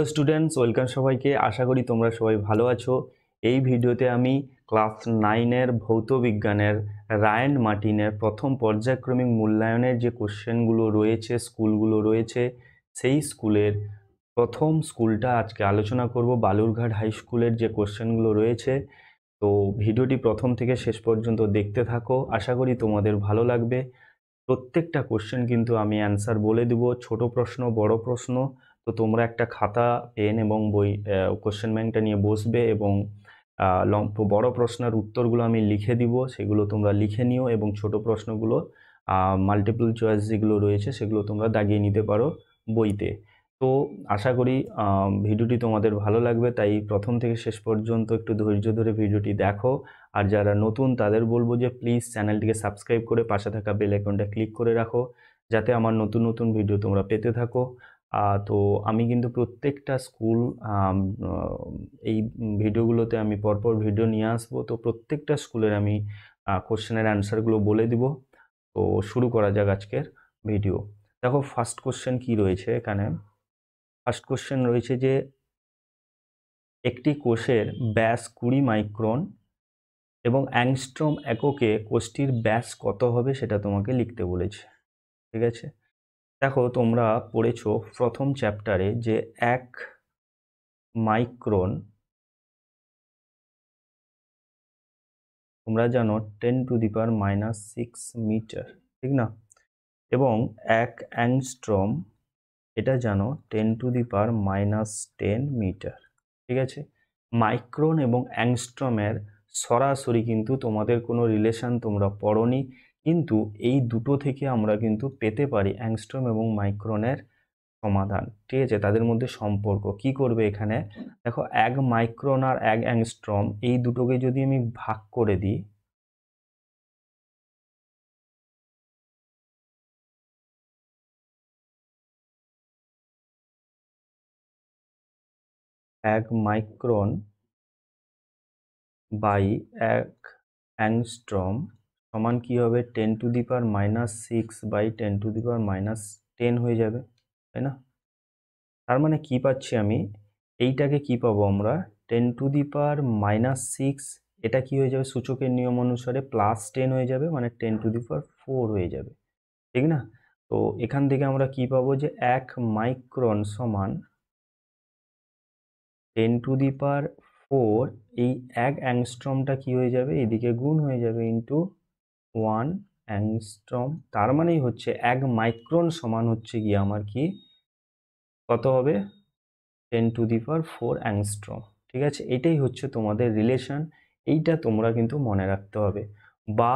Hello students welcome सबाई के आशा करी तुम्हारा सबाई भलो आछो। ये भिडियोते आमी क्लास नाइनर भौत विज्ञानेर रायन मार्टिनेर प्रथम पर्यायक्रमिक मूल्यायनेर जे कोश्चेनगुलो रयेछे स्कूलगुलो रयेछे सेई स्कूलेर प्रथम स्कूलटा आजके आलोचना करब। बालुरघाट हाई स्कूलेर जे कोश्चेनगुलो रयेछे तो भिडियोटी प्रथम थेके शेष पर्यन्त देखते थाको, आशा करी तुम्हादेर भालो लागबे। प्रत्येकटा कोश्चेन किन्तु आमी आंसर बोले देब, छोटो प्रश्न बड़ो प्रश्न। तो तुम्हारा एक खाता पेन एवं बई कोश्चन बैंक नहीं बसबे और बड़ो प्रश्नर उत्तरगुलो लिखे दीब, सेगुलो तुम्हारा लिखे निओ और छोटो प्रश्नगुलो माल्टिपल चॉइस जेगुलो रयेछे सेगुलो तुम्हारा दागिये निते पारो बोईते। तो आशा करी भिडियोटी तुम्हादेर भालो लागबे, ताई प्रथम थेके शेष पर्यन्त एकटु धैर्य धरे भिडियोटी देखो। और जारा नतून तादेर बोलबो जे प्लिज चैनलटिके साबस्क्राइब करे पाशे थाका बेल आइकनटा क्लिक करे राखो जाते आमार नतून नतून भिडियो तोमरा पेते थाको। तो आमी किन्तु प्रत्येकटा स्कूल भिडियोगुलोते आमी परपर भिडियो निये आसबो, तो प्रत्येकटा स्कूलेर आमी कोश्चेनेर आंसरगुलो बोले देब। तो शुरू करा जाक आजकेर भिडियो। देखो फार्स्ट कोश्चेन कि रयेछे एखाने, फार्स्ट कोश्चेन रयेछे जे एकटी कोषेर व्यास 20 माइक्रन एबं एंगस्ट्रम एकके कोषटिर व्यास कत होबे सेटा तोमाके लिखते बोलेछे। ठीक आछे, देखो तुम्हारा पढ़ेछो प्रथम चैप्टारे जे 1 माइक्रन तुम्हारा जानो 10⁻⁻⁶ मीटर, ठीक ना, एवं 1 एंगस्ट्रम एटा जानो 10⁻⁻10 मीटर। ठीक आछे, माइक्रन एवं एंगस्ट्रमेर सरासरि किन्तु तुम्हादेर कोनो रिलेशन तुम्हारा पढ़ोनी, किन्तु एई दुटो थेके आमरा किन्तु पेते पारी एंगस्ट्रम एवं माइक्रोनेर समाधान। ठीक आछे, तादेर मध्य सम्पर्क कि करबे एखाने, देखो 1 माइक्रन और 1 एंगस्ट्रम एई दुटोके जोदि आमि भाग करे दिई एक माइक्रन बाई 1 एंगस्ट्रम समान कि होबे 10⁻⁻⁶ / 10⁻⁻10 हो जाए, ताई ना। तार माने कि पाচ্ছি आमी एइटाके कि पाबो आमरा 10⁻⁻⁶ एटा कि हो जाए सूचकेर नियम अनुसारे +10 हो जाए माने 10⁻⁴ हो जाए, ठीक ना। तो एखान थेके आमरा कि पाबो जे 1 माइक्रन समान 10⁻⁴, एई 1 एंगस्ट्रमटा कि हो जाए एदिके गुण हो जाए इनटू 1 एंगस्ट्रम। तार मानेई होच्छे 1 माइक्रन समान होच्छे गिये आमार कि कत होबे 10⁻⁴ एंगस्ट्रम। ठीक आछे, एटाई होच्छे तोमादेर रिलेशन। एइटा तोमरा किन्तु मने राखते होबे बा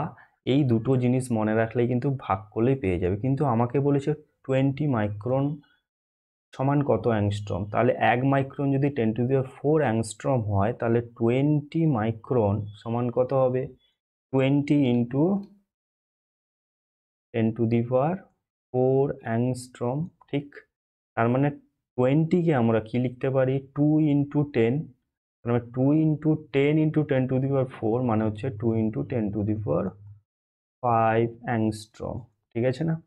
एई दुटो जिनिस मने राखलेई किन्तु भाग करलेई पेये जाबे। किन्तु आमाके बोलेछे 20 माइक्रन समान कत एंगस्ट्रम, ताहले 1 माइक्रन जोदि 10⁻⁴ एंगस्ट्रम हय ताहले 20 माइक्रन समान कत होबे 20 × 10⁻⁴ एंगस्ट्रम। ठीक, तार माने 20 के आमरा कि लिखते पारी 2 × 10, तार माने 2 × 10 × 10⁻⁴ माने होच्छे 2 × 10⁻⁵ एंगस्ट्रम। ठीक आछे ना,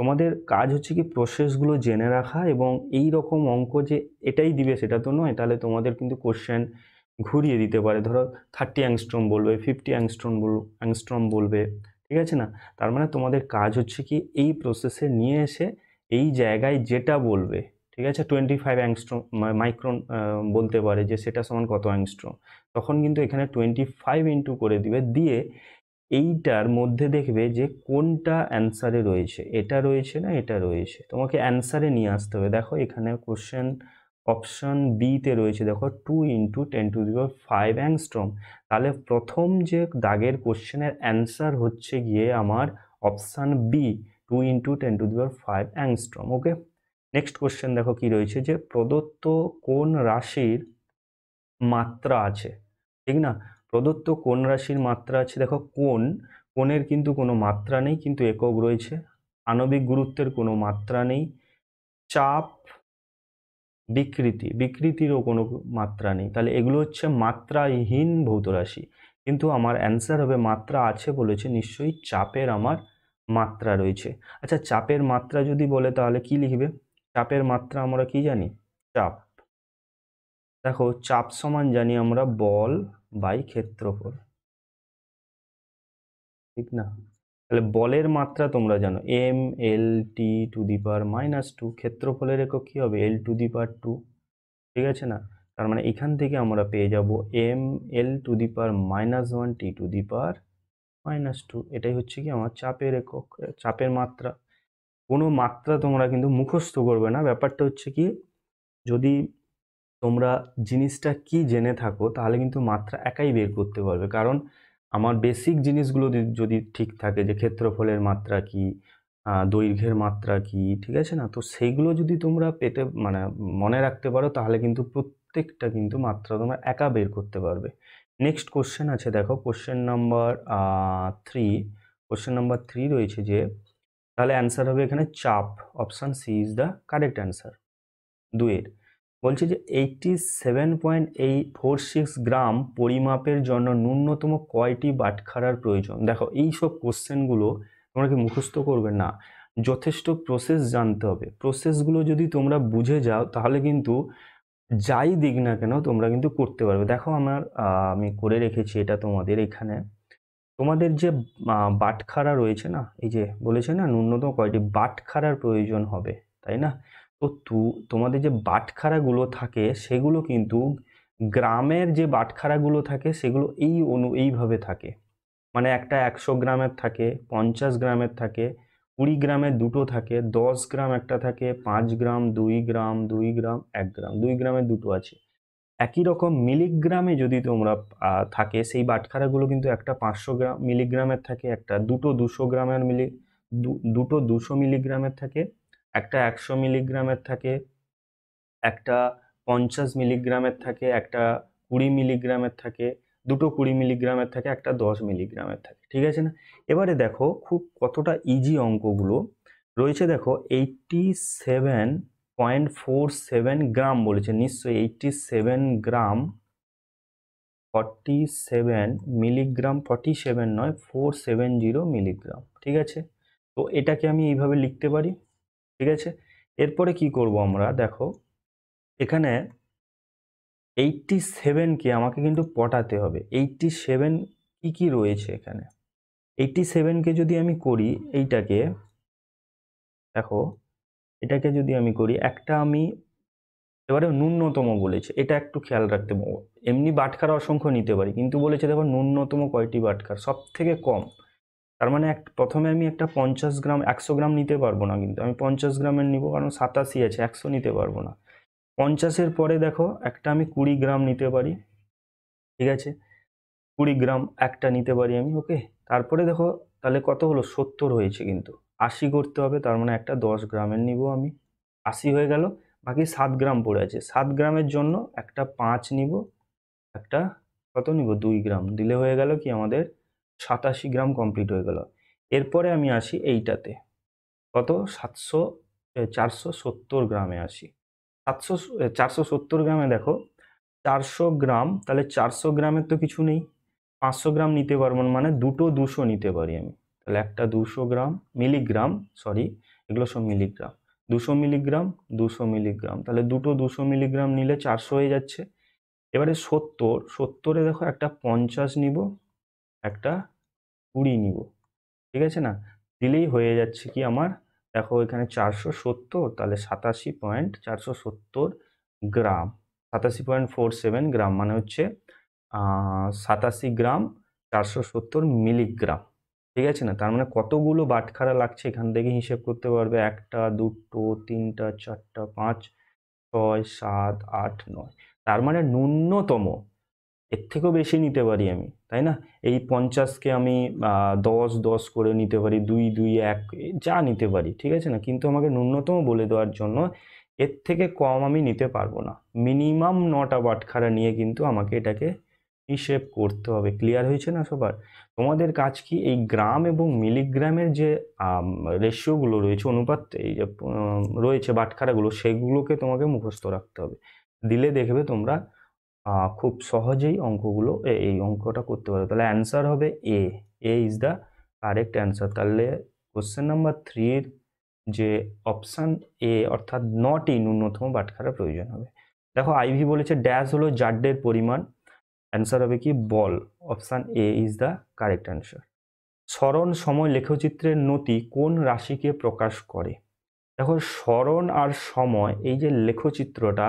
তোমাদের কাজ হচ্ছে কি প্রসেসগুলো জেনে রাখা এবং এই রকম অঙ্ক যে এটাই দিবে সেটা তো নয়, তাহলে তোমাদের কিন্তু কোশ্চেন ঘুরিয়ে দিতে পারে। ধরো 30 एंगस्ट्रम বলবে, 50 एंगस्ट्रम বলবে, ঠিক আছে না। তার মানে তোমাদের কাজ হচ্ছে কি এই প্রসেসে নিয়ে এসে এই জায়গায় যেটা বলবে, ঠিক আছে 25 माइक्रन বলতে পারে যে সেটা সমান কত एंगस्ट्रम, তখন কিন্তু এখানে 25 ইনটু করে দিবে, দিয়ে এইটার মধ্যে দেখবে যে কোনটা অ্যানসারে রয়েছে, এটা রয়েছে না এটা রয়েছে, তোমাকে অ্যানসারে নিয়ে আসতে হবে। দেখো এখানে কোশ্চেন অপশন বি তে রয়েছে, দেখো 2 × 10⁻⁵ एंगस्ट्रम। তাহলে প্রথম যে দাগের কোশ্চেনের অ্যানসার হচ্ছে গিয়ে আমার option B 2 × 10⁻⁵ angstrom. Okay, next question দেখো কি রয়েছে যে প্রদত্ত কোন রাশির মাত্রা আছে, ঠিক না, प्रदत्त कोण राशिर मात्रा आछे। देखो कोण, कोणेर किन्तु कोनो मात्रा नहीं किन्तु एकक रयेछे, आणविक गुरुत्वेर कोनो मात्रा नहीं, चाप विकृति, विकृतिरও কোনো मात्रा नहीं, ताहले एगुलो হচ্ছে মাত্রাহীন ভৌত রাশি। কিন্তু আমার অ্যানসার হবে মাত্রা আছে বলেছে, নিশ্চয়ই চাপের আমার মাত্রা রয়েছে। আচ্ছা, চাপের মাত্রা যদি বলে তাহলে কি লিখবে, চাপের মাত্রা আমরা কি জানি, চাপ देखो चाप समान जानी आमरा बल बाई क्षेत्रफल ठीक ना তাহলে বলের মাত্রা তোমরা জানো M L T to the power -2 ক্ষেত্রফলের একক কি হবে এল টু দি পাওয়ার 2 ঠিক আছে না তার মানে এখান থেকে আমরা পেয়ে যাব M L to the power -1 T to the power -2 এটাই হচ্ছে কি আমার চাপের একক চাপের মাত্রা কোনো মাত্রা তোমরা কিন্তু মুখস্থ করবে না ব্যাপারটা হচ্ছে কি যদি তোমরা জিনিসটা কি জেনে থাকো তাহলে কিন্তু মাত্রা একাই বের করতে পারবে কারণ আমার বেসিক জিনিসগুলো যদি ঠিক থাকে যে ক্ষেত্রফলের মাত্রা কি দৈর্ঘ্যের মাত্রা কি ঠিক আছে না তো সেগুলো যদি তোমরা পেতে মানে মনে রাখতে পারো তাহলে কিন্তু প্রত্যেকটা কিন্তু মাত্রা তোমরা একা বের করতে পারবে। নেক্সট কোশ্চেন আছে দেখো কোশ্চেন নাম্বার 3 কোশ্চেন নাম্বার 3 রয়েছে যে তাহলে অ্যানসার হবে এখানে চাপ option C is the correct answer. 2 এর বলছে যে 87.846 গ্রাম পরিমাপের জন্য ন্যূনতম কয়টি বাটখারার প্রয়োজন। দেখো এই সব কোশ্চেনগুলো তোমরা কি মুখস্থ করবে না, যথেষ্ট প্রসেস জানতে হবে। প্রসেসগুলো যদি তোমরা বুঝে যাও তাহলে কিন্তু যাই দিক না কেন তোমরা কিন্তু করতে পারবে। দেখো আমি করে রেখেছি এটা তোমাদের এখানে তোমাদের যে বাটখারা রয়েছে না, এই যে বলেছে না ন্যূনতম কয়টি বাটখারার প্রয়োজন হবে তাই না, তো তোমাদের যে বাটখারাগুলো থাকে সেগুলো কিন্তু গ্রামের যে বাটখারাগুলো থাকে সেগুলো এইভাবে থাকে, মানে একটা 100 গ্রামের থাকে, 50 গ্রামের থাকে, 20 গ্রামের দুটো থাকে, 10 গ্রাম একটা থাকে, 5 গ্রাম, 2 গ্রাম, 2 গ্রাম, 1 গ্রাম, 2 গ্রামের দুটো আছে। একই রকম মিলিগ্রামে যদি তোমরা থাকে সেই বাটখারাগুলো কিন্তু একটা 500 গ্রাম মিলিগ্রামের থাকে, একটা দুটো 200 গ্রামের দুটো 200 মিলিগ্রামের থাকে, একটা 100 মিলিগ্রামের থাকে, একটা 50 মিলিগ্রামের থাকে, একটা 20 মিলিগ্রামের থাকে, দুটো 20 মিলিগ্রামের থাকে, একটা 10 মিলিগ্রামের থাকে ঠিক আছে না। এবারে দেখো খুব কতটা ইজি অঙ্কগুলো রয়েছে। দেখো 87.47 গ্রাম বলেছে, নিশ্চয়ই 87 গ্রাম 47 মিলিগ্রাম 47 নয় 470 মিলিগ্রাম ঠিক আছে। তো এটাকে আমি এইভাবে লিখতে পারি ঠিক আছে। এরপরে কি করব আমরা, দেখো এখানে 87কে আমাকে কিন্তু পটাতে হবে। 87 কি কি রয়েছে এখানে, 87কে যদি আমি করি এইটাকে, দেখো এটাকে যদি আমি করি একটা আমি এবারে ন্যূনতম বলেছে, এটা একটু খেয়াল রাখতে হবে। এমনি বাটখারা অসংখ্য নিতে পারি কিন্তু বলেছে দেখো ন্যূনতম কয়টি বাটখারা, সব থেকে কম, তার মানে প্রথমে আমি একটা 50 গ্রাম 100 গ্রাম নিতে পারবো না, কিন্তু আমি 50 গ্রামের নিব কারণ 87 আছে, 100 নিতে পারবো না। 50-এর পরে দেখো একটা আমি 20 গ্রাম নিতে পারি ঠিক আছে, 20 গ্রাম একটা নিতে পারি আমি ওকে। তারপরে দেখো তাহলে কত হলো 70 হয়েছে, কিন্তু 80 করতে হবে, তার মানে একটা 10 গ্রামের নিব আমি, 80 হয়ে গেল, বাকি 7 গ্রাম পড়ে আছে। 7 গ্রামের জন্য একটা 5 নিব, একটা কত নিব 2 গ্রাম, দিলে হয়ে গেল কি আমাদের 87 গ্রাম কমপ্লিট হয়ে গেল। এরপরে আমি আসি এইটাতে কত 470 গ্রামে আসি, 470 গ্রামে দেখো 400 গ্রাম, তাহলে 400 গ্রামের তো কিছু নেই, 500 গ্রাম নিতে পারবো না, মানে দুটো 200 নিতে পারি আমি, তাহলে একটা 200 গ্রাম মিলিগ্রাম, সরি এগুলো সব মিলিগ্রাম, 200 মিলিগ্রাম 200 মিলিগ্রাম, তাহলে দুটো 200 মিলিগ্রাম নিলে 400 হয়ে যাচ্ছে। এবারে 70-এ দেখো একটা 50 নিব, একটা 20 নিব ঠিক আছে না, দিলেই হয়ে যাচ্ছে কি আমার, দেখো এখানে 470, তাহলে 87.470 গ্রাম 87.47 গ্রাম, মানে হচ্ছে 87 গ্রাম 470 মিলিগ্রাম ঠিক আছে না। তার মানে কতগুলো বাটখারা লাগছে এখান থেকে হিসেব করতে পারবে, একটা দুটো তিনটা চারটা পাঁচ ছয় সাত আট নয়, তার মানে ন্যূনতম এর থেকেও বেশি নিতে পারি আমি তাই না। এই 50কে আমি 10-10 করে নিতে পারি, 2-2-1 যা নিতে পারি ঠিক আছে না, কিন্তু আমাকে ন্যূনতম বলে দেওয়ার জন্য এর থেকে কম আমি নিতে পারবো না, মিনিমাম 9টা বাটখারা নিয়ে কিন্তু আমাকে এটাকে হিসেব করতে হবে। ক্লিয়ার হয়েছে না সবার, তোমাদের কাজ কি এই গ্রাম এবং মিলিগ্রামের যে রেশিওগুলো রয়েছে অনুপাত এই যে রয়েছে বাটখারাগুলো সেগুলোকে তোমাকে মুখস্থ রাখতে হবে, দিলে দেখবে তোমরা খুব সহজেই অঙ্কগুলো এই অঙ্কটা করতে পারো। তাহলে অ্যান্সার হবে A, A is the correct answer. তাহলে কোশ্চেন নাম্বার 3-এর যে অপশান এ অর্থাৎ 9টি ন্যূনতম বাটখারা প্রয়োজন হবে। देखो आईवी बोलेছে ড্যাশ হলো জাডের পরিমাণ, आंसर হবে কি বল, option A is the correct answer. স্মরণ সময় লেখচিত্রের নতি কোন রাশিকে প্রকাশ করে? দেখো স্মরণ আর সময় এই যে লেখচিত্রটা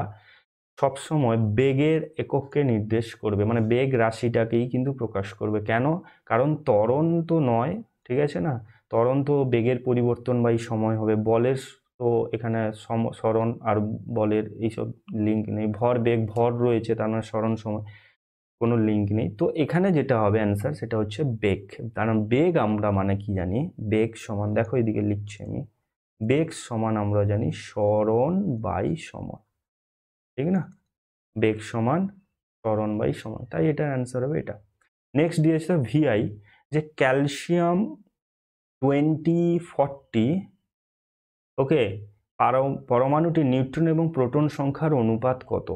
সব সময় বেগের এককে নির্দেশ করবে, মানে বেগ রাশিটাকেই কিন্তু প্রকাশ করবে। কেন? কারণ ত্বরণ তো নয়, ঠিক আছে না, ত্বরণ তো বেগের পরিবর্তন বা এই সময় হবে, বলের তো এখানে স্মরণ আর বলের এইসব লিঙ্ক নেই, ভর বেগ ভর রয়েছে তার মানে স্মরণ সময় কোনো লিঙ্ক নেই। তো এখানে যেটা হবে অ্যান্সার সেটা হচ্ছে বেগ, কারণ বেগ আমরা মানে কি জানি, বেগ সমান, দেখো এদিকে লিখছি আমি, বেগ সমান আমরা জানি স্মরণ বাই সময়, ঠিক না, বেগ সমান স্মরণ বাই সময়, তাই এটার অ্যান্সার হবে এটা। নেক্সট দিয়েছে ভিআই, যে ক্যালসিয়াম 20-40 ওকে পরমাণুটি নিউট্রন এবং প্রোটন সংখ্যার অনুপাত কত?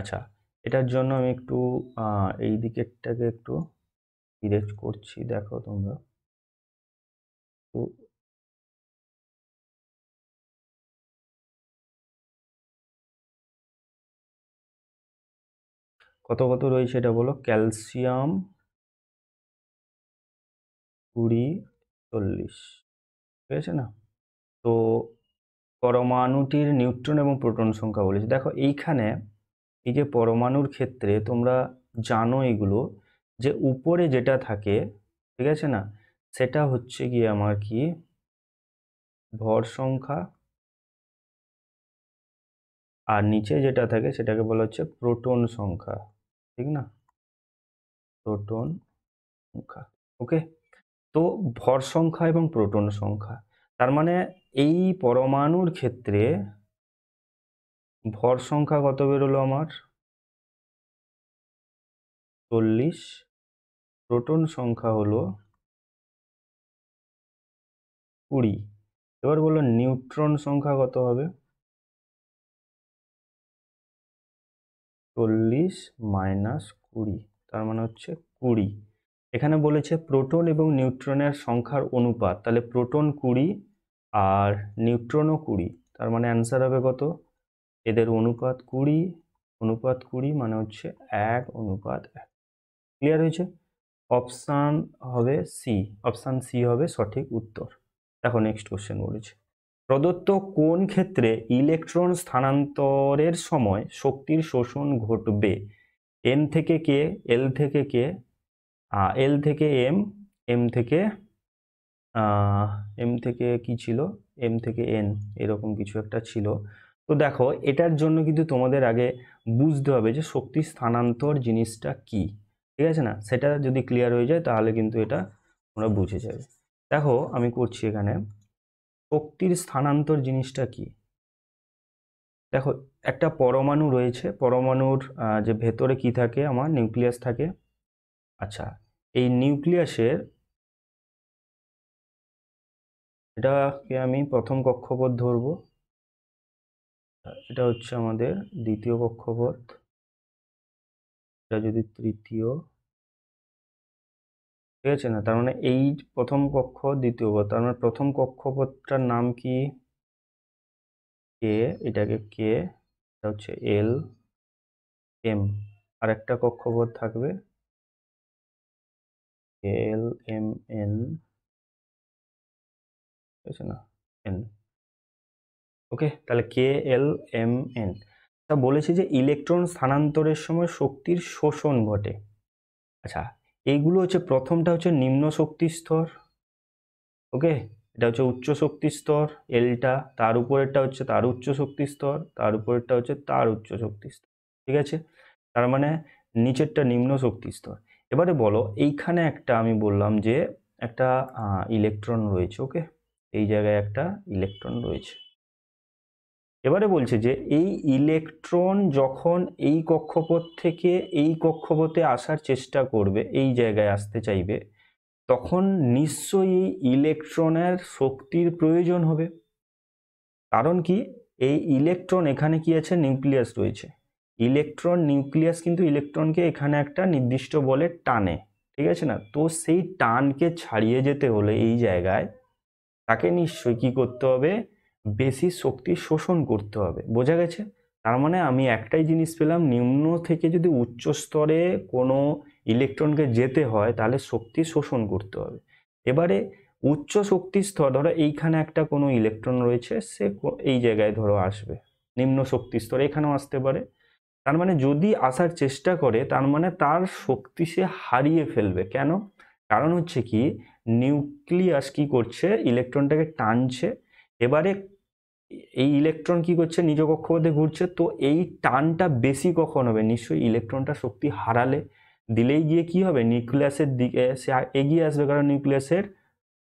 আচ্ছা এটার জন্য আমি একটু এই দিকেরটাকে একটু ইরেজ করছি, দেখো তোমরা তো কত কত রয়েছে এটা বলো, ক্যালসিয়াম 20-40, ঠিক আছে না। তো পরমাণুটির নিউট্রন এবং প্রোটন সংখ্যা বলেছে, দেখো এইখানে এই যে পরমাণুর ক্ষেত্রে তোমরা জানো এগুলো যে উপরে যেটা থাকে, ঠিক আছে না, সেটা হচ্ছে গিয়ে আমার কি ভর সংখ্যা, আর নিচে যেটা থাকে সেটাকে বলা হচ্ছে প্রোটন সংখ্যা, ঠিক না, প্রোটন সংখ্যা ওকে। তো ভর সংখ্যা এবং প্রোটন সংখ্যা, তার মানে এই পরমাণুর ক্ষেত্রে ভর সংখ্যা কত বেরোলো আমার 40, প্রোটন সংখ্যা হলো 20, এবার বলো নিউট্রন সংখ্যা কত হবে, 40 - 20, তার মানে হচ্ছে 20। এখানে বলেছে প্রোটন এবং নিউট্রনের সংখ্যার অনুপাত, তাহলে প্রোটন 20 আর নিউট্রনও 20, তার মানে অ্যান্সার হবে কত, এদের অনুপাত 20 মানে হচ্ছে 1:1। ক্লিয়ার হয়েছে, অপশান হবে সি, অপশান সি হবে সঠিক উত্তর। দেখো নেক্সট কোশ্চেন বলেছে, প্রদত্ত কোন ক্ষেত্রে ইলেকট্রন স্থানান্তরের সময় শক্তির শোষণ ঘটবে? এন থেকে কে, এল থেকে কে, এল থেকে এম, এম থেকে কি ছিল, এম থেকে এন, এরকম কিছু একটা ছিল। তো দেখো এটার জন্য কিন্তু তোমাদের আগে বুঝতে হবে যে শক্তি স্থানান্তর জিনিসটা কি, ঠিক আছে না, সেটা যদি ক্লিয়ার হয়ে যায় তাহলে কিন্তু এটা তোমরা বুঝে যাবে। দেখো আমি করছি এখানে শক্তির স্থানান্তর জিনিসটা কি, দেখো একটা পরমাণু রয়েছে, পরমাণুর যে ভেতরে কি থাকে আমার নিউক্লিয়াস থাকে, আচ্ছা এই নিউক্লিয়াসের এটাকে আমি প্রথম কক্ষপথ ধরবো, এটা হচ্ছে আমাদের দ্বিতীয় কক্ষপথ, এটা যদি তৃতীয়, ঠিক আছে না, তার মানে এই প্রথম কক্ষ দ্বিতীয় পথ, তার মানে প্রথম কক্ষপথটার নাম কি কে, এটাকে কে, এটা হচ্ছে এল এম, আর একটা কক্ষপথ থাকবে এল এম এন, ঠিক আছে না, এন ওকে। তাহলে কে এল এম এন, তা বলেছি যে ইলেকট্রন স্থানান্তরের সময় শক্তির শোষণ ঘটে। আচ্ছা এইগুলো হচ্ছে প্রথমটা হচ্ছে নিম্ন শক্তি স্তর, ওকে এটা হচ্ছে উচ্চ শক্তি স্তর এলটা, তার উপরেরটা হচ্ছে তার উচ্চ শক্তি স্তর, তার উপরেরটা হচ্ছে তার উচ্চ শক্তি স্তর, ঠিক আছে, তার মানে নিচেরটা নিম্ন শক্তি স্তর। এবারে বলো এইখানে একটা আমি বললাম যে একটা ইলেকট্রন রয়েছে, ওকে এই জায়গায় একটা ইলেকট্রন রয়েছে, এবারে বলছে যে এই ইলেকট্রন যখন এই কক্ষপথ থেকে এই কক্ষপথে আসার চেষ্টা করবে, এই জায়গায় আসতে চাইবে, তখন নিশ্চয়ই ইলেকট্রনের শক্তির প্রয়োজন হবে, কারণ কি এই ইলেকট্রন এখানে কি আছে নিউক্লিয়াস রয়েছে, ইলেকট্রন নিউক্লিয়াস কিন্তু ইলেকট্রনকে এখানে একটা নির্দিষ্ট বলে টানে, ঠিক আছে না, তো সেই টানকে ছাড়িয়ে যেতে হলে এই জায়গায় তাকে নিশ্চয়ই কি করতে হবে, বেশি শক্তি শোষণ করতে হবে, বোঝা গেছে, तार माने आमी एकटाई जिनिस पेलाम निम्न थेके यदि उच्च स्तरे कोनो इलेक्ट्रन के जेते हय ताहले शक्ति शोषण करते हबे। एबारे उच्च शक्ति स्तर धरो एइखाने एकटा कोनो इलेक्ट्रन रयेछे से एइ जायगाय धरो आसबे निम्न शक्ति स्तरे एखानेও आसते पारे। तार माने यदि आसार चेष्टा करे तार माने तार शक्ति से हारिये फेलबे। केन? कारण होच्छे कि নিউক্লিয়াস কি করছে ইলেকট্রনটাকে টানছে। এবারে এই ইলেকট্রন কি করছে নিজ কক্ষপথে ঘুরছে। তো এই টানটা বেশি কখন হবে? নিশ্চয়ই ইলেকট্রনটা শক্তি হারালে দিলেই গিয়ে কি হবে নিউক্লিয়াসের দিকে সে এগিয়ে আসবে, কারণ নিউক্লিয়াসের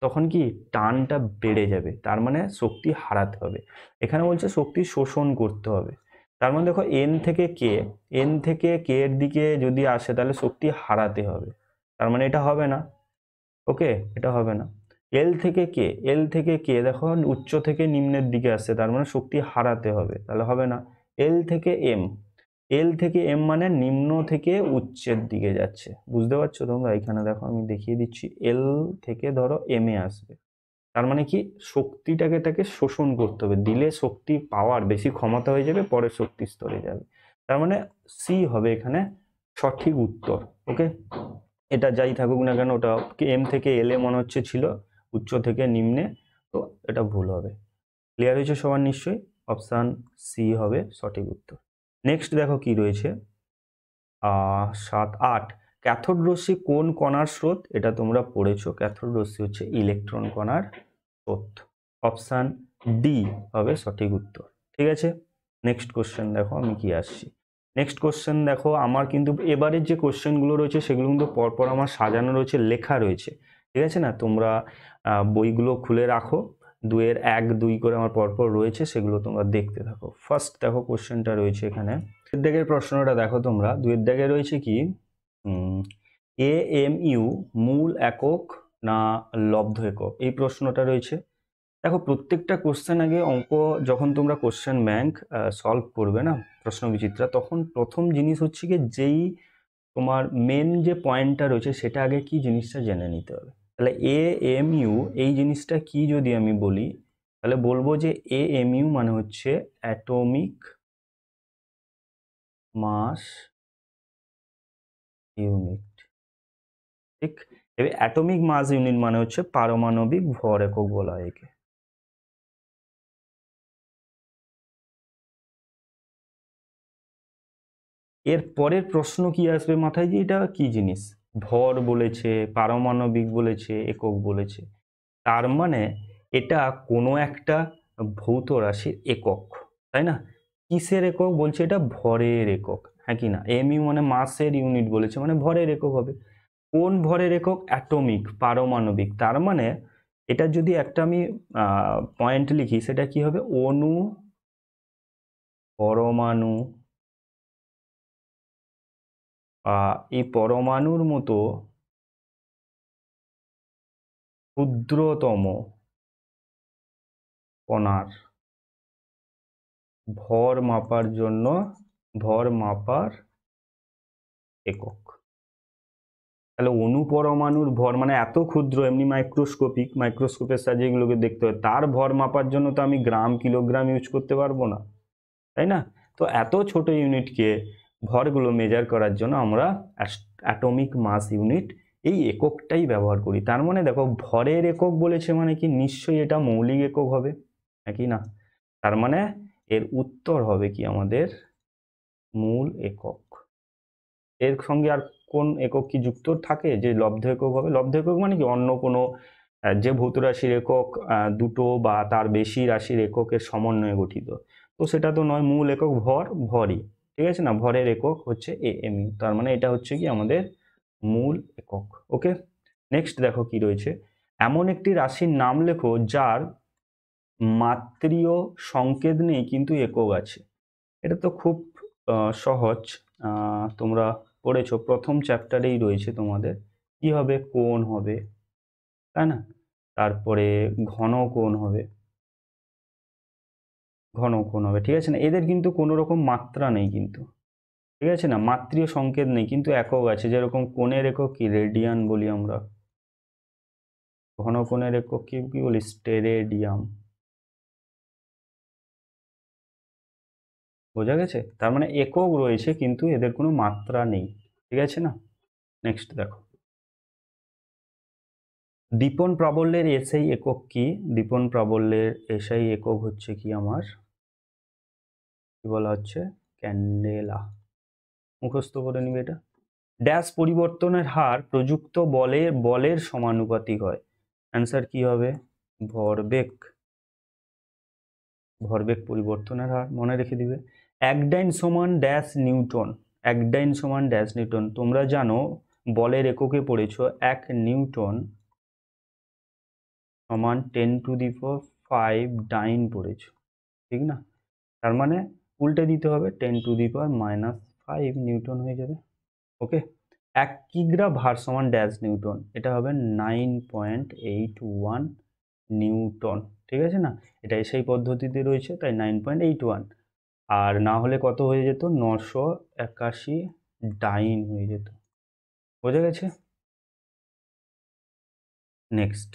তখন কি টানটা বেড়ে যাবে। তার মানে শক্তি হারাতে হবে। এখানে বলছে শক্তি শোষণ করতে হবে। তার মানে দেখো n থেকে k এর দিকে যদি আসে তাহলে শক্তি হারাতে হবে। তার মানে এটা হবে না, ओके এটা হবে না। l থেকে k দেখো উচ্চ থেকে নিম্নের দিকে আসছে, তার মানে শক্তি হারাতে হবে, তাহলে হবে না। l থেকে m মানে নিম্ন থেকে উচ্চের দিকে যাচ্ছে, বুঝতে পারছো তোমরা? এখানে দেখো আমি দেখিয়ে দিচ্ছি, l থেকে ধরো m এ আসবে। তার মানে কি শক্তিটাকে তাকে শোষণ করতে হবে, দিলে শক্তি পাওয়ার বেশি ক্ষমতা হয়ে যাবে, পরে শক্তি স্তরে যাবে। তার মানে c হবে এখানে সঠিক উত্তর। ওকে এটা যাই থাকুক না কেন ওটা m থেকে l এ মনে হচ্ছে ছিল উচ্চ থেকে নিম্নে, তো এটা ভুল হবে। ক্লিয়ার হয়েছে সবার? নিশ্চয়ই অপশান সি হবে সঠিক উত্তর। নেক্সট দেখো কি রয়েছে 7-8 ক্যাথোড রশ্মি কোন কণার স্রোত, এটা তোমরা পড়েছো। ক্যাথোড রশ্মি হচ্ছে ইলেকট্রন কণার স্রোত, অপশান ডি হবে সঠিক উত্তর। ঠিক আছে, নেক্সট কোশ্চেন দেখো আমি কি আসছি। নেক্সট কোশ্চেন দেখো আমার কিন্তু এবারের যে কোশ্চেনগুলো রয়েছে সেগুলো কিন্তু পরপর আমার সাজানো রয়েছে, লেখা রয়েছে, ঠিক আছে না? তোমরা বইগুলো খুলে রাখো, 2-1-2 করে আমার পরপর রয়েছে, সেগুলো তোমরা দেখতে থাকো। ফার্স্ট দেখো কোশ্চেনটা রয়েছে এখানে 2-এর প্রশ্নটা দেখো তোমরা। 2-এর রয়েছে কি AMU মূল একক না লব্ধ একক, এই প্রশ্নটা রয়েছে। देखो प्रत्येकটা কোশ্চেন আগে অঙ্ক যখন তোমরা কোশ্চেন ব্যাংক সলভ করবে না প্রশ্ন বিচিত্রা, তখন প্রথম জিনিস হচ্ছে কি যেই তোমার মেন যে পয়েন্টটা রয়েছে সেটা আগে কি জিনিসটা জেনে নিতে হবে। তাহলে AMU এই জিনিসটা কি যদি আমি বলি, তাহলে বলবো যে AMU মানে হচ্ছে অ্যাটমিক মাস ইউনিট। ঠিক, এই অ্যাটমিক মাস ইউনিট মানে হচ্ছে পারমাণবিক ভর একক বলা হয় একে। এর পরের প্রশ্ন কি আসবে মাথায় যে এটা কি জিনিস, ভর বলেছে, পারমাণবিক বলেছে, একক বলেছে, তার মানে এটা কোনো একটা ভৌত রাশির একক, তাই না? কিসের একক বলছে? এটা ভরের একক, হ্যাঁ কি না? এমইউ মানে মাসের ইউনিট বলেছে, মানে ভরের একক হবে। কোন ভরের একক? অ্যাটমিক, পারমাণবিক। তার মানে এটা যদি একটা আমি পয়েন্ট লিখি সেটা কি হবে? অণু, পরমাণু, এই পরমাণুর মতো ক্ষুদ্রতম কণার ভর মাপার জন্য ভর মাপার একক। তাহলে অণু পরমাণুর ভর মানে এত ক্ষুদ্র, এমনি মাইক্রোস্কোপিক, মাইক্রোস্কোপের সাহায্যে এগুলোকে দেখতে হয়, তার ভর মাপার জন্য তো আমি গ্রাম কিলোগ্রাম ইউজ করতে পারবো না, তাই না? তো এত ছোট ইউনিটকে ভরগুলো মেজার করার জন্য আমরা অ্যাটমিক মাস ইউনিট এই এককটাই ব্যবহার করি। তার মানে দেখো ভরের একক বলেছে মানে কি নিশ্চয়ই এটা মৌলিক একক হবে, নাকি না? তার মানে এর উত্তর হবে কি আমাদের মূল একক। এর সঙ্গে আর কোন একক কি যুক্ত থাকে? যে লব্ধ একক হবে। লব্ধ একক মানে কি অন্য কোনো যে ভৌত রাশির একক দুটো বা তার বেশি রাশির এককের সমন্বয়ে গঠিত, তো সেটা তো নয়, মূল একক ভরই, ঠিক আছে না? ভরের একক হচ্ছে AMU, তার মানে এটা হচ্ছে কি আমাদের মূল একক। ওকে, নেক্সট দেখো কি রয়েছে, এমন একটি রাশির নাম লেখো যার মাত্রীয় সংকেত নেই কিন্তু একক আছে। এটা তো খুব সহজ, তোমরা পড়েছো, প্রথম চ্যাপ্টারেই রয়েছে তোমাদের। কি হবে? কোণ হবে, তাই না? তারপরে ঘন কোণ হবে, ঘন কোণ হবে, ঠিক আছে না? এদের কিন্তু কোনো রকম মাত্রা নেই কিন্তু, ঠিক আছে না? মাত্রীয় সংকেত নেই কিন্তু একক আছে, যেরকম কোণের একক কি রেডিয়ান বলি আমরা, ঘন কোণের একক কি কি বলি স্টেরেডিয়াম, बोझा गेছে তার মানে একক রয়েছে কিন্তু এদের কোনো মাত্রা নেই। ঠিক আছে না। নেক্সট দেখো দীপন প্রাবল্যের এসআই একক কি? দীপন প্রাবল্যের এসআই একক হচ্ছে কি আমার কি বলা হচ্ছে ক্যান্ডেলা। মুখস্থ করে নিবে এটা। ড্যাশ পরিবর্তনের হার প্রযুক্ত বলের বলের সমানুপাতিক হয়। आंसर কি হবে ভরবেগ। ভরবেগ পরিবর্তনের হার মনে রেখে দিবে। একডাইন সমান ড্যাশ নিউটন। একডাইন সমান ড্যাশ নিউটন তোমরা জানো বলের এককে পড়েছো এক নিউটন সমান 10 টু দি পাওয়ার 5 ডাইন পড়েছো ঠিক না। তার মানে উল্টে দিতে হবে 10 টু দি পাওয়ার -5 নিউটন হয়ে যাবে। ओके एक किग्रा भार समान डैश निउटन एटा हबे 9.81 निउटन। ठीक है ना एटा एसआई पद्धतिते रयेछे ताई 9.81 और ना होले कत हो जेतो 981 डाइन हो जेतो। बोझा गेछे। नेक्स्ट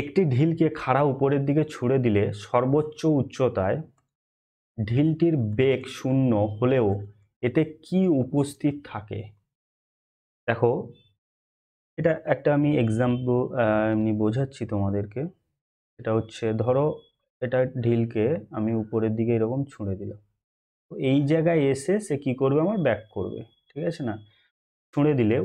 एकटी ढिल के खाड़ा ऊपरेर दिके छुड़े दिले सर्वोच्च उच्चताय ढिलटिर बेग शून्य होलेओ এতে কি উপস্থিত থাকে? দেখো এটা একটা আমি এক্সাম্পল এমনি বোঝাচ্ছি তোমাদেরকে। এটা হচ্ছে ধরো এটা ঢিলকে আমি উপরের দিকে এরকম ছুঁড়ে দিলাম তো এই জায়গায় এসে সে কি করবে আমার ব্যাক করবে। ঠিক আছে না। ছুঁড়ে দিলে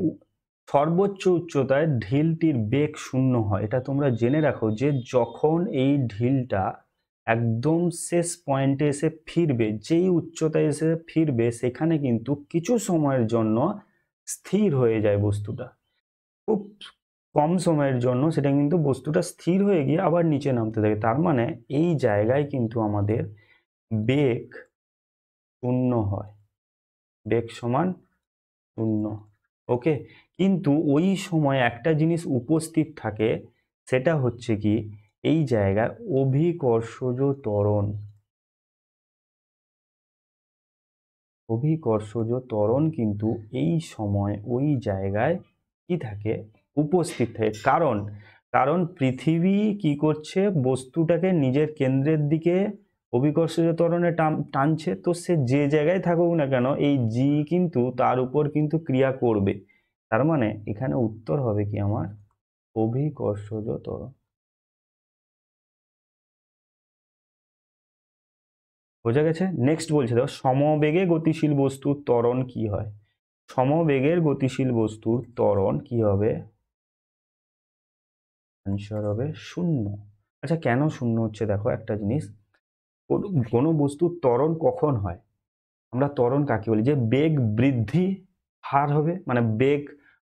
সর্বোচ্চ উচ্চতায় ঢিলটির বেগ শূন্য হয়। এটা তোমরা জেনে রাখো যে যখন এই ঢিলটা एकदम शेष पॉइंटे एसे फिरबे जेई उच्चता एसे फिरबे सेखाने किन्तु किछु समयेर जन्य स्थिर हो जाए वस्तुटा खूब कम समयेर जन्य सेटा किन्तु वस्तुटा स्थिर हो गिये आबार नीचे नामते थाके। तार माने एई जायगाय किन्तु आमादेर बेग शून्य हय। बेग समान शून्य। ओके किन्तु ओई समय एकटा जिनिस उपस्थित थाके सेटा हच्छे कि এই জায়গায় অভিকর্ষজ ত্বরণ। অভিকর্ষজ ত্বরণ কিন্তু এই সময় ওই জায়গায় কি থাকে উপস্থিত থাকে। কারণ কারণ পৃথিবী কি করছে বস্তুটাকে নিজের কেন্দ্রের দিকে অভিকর্ষজ ত্বরণে টানছে তো সে যে জায়গায় থাকুক না কেন এই জি কিন্তু তার উপর কিন্তু ক্রিয়া করবে। তার মানে এখানে উত্তর হবে কি আমার অভিকর্ষজ ত্বরণ। বোঝা গেছে। নেক্সট বলছে দেখো সমবেগে গতিশীল বস্তুর ত্বরণ কি হয়? সমবেগের গতিশীল বস্তুর ত্বরণ কি হবে? আনসার হবে শূন্য। আচ্ছা কেন শূন্য হচ্ছে দেখো একটা জিনিস কোনো বস্তুর ত্বরণ কখন হয় আমরা ত্বরণ কাকে বলি যে বেগ বৃদ্ধি হার হবে মানে বেগ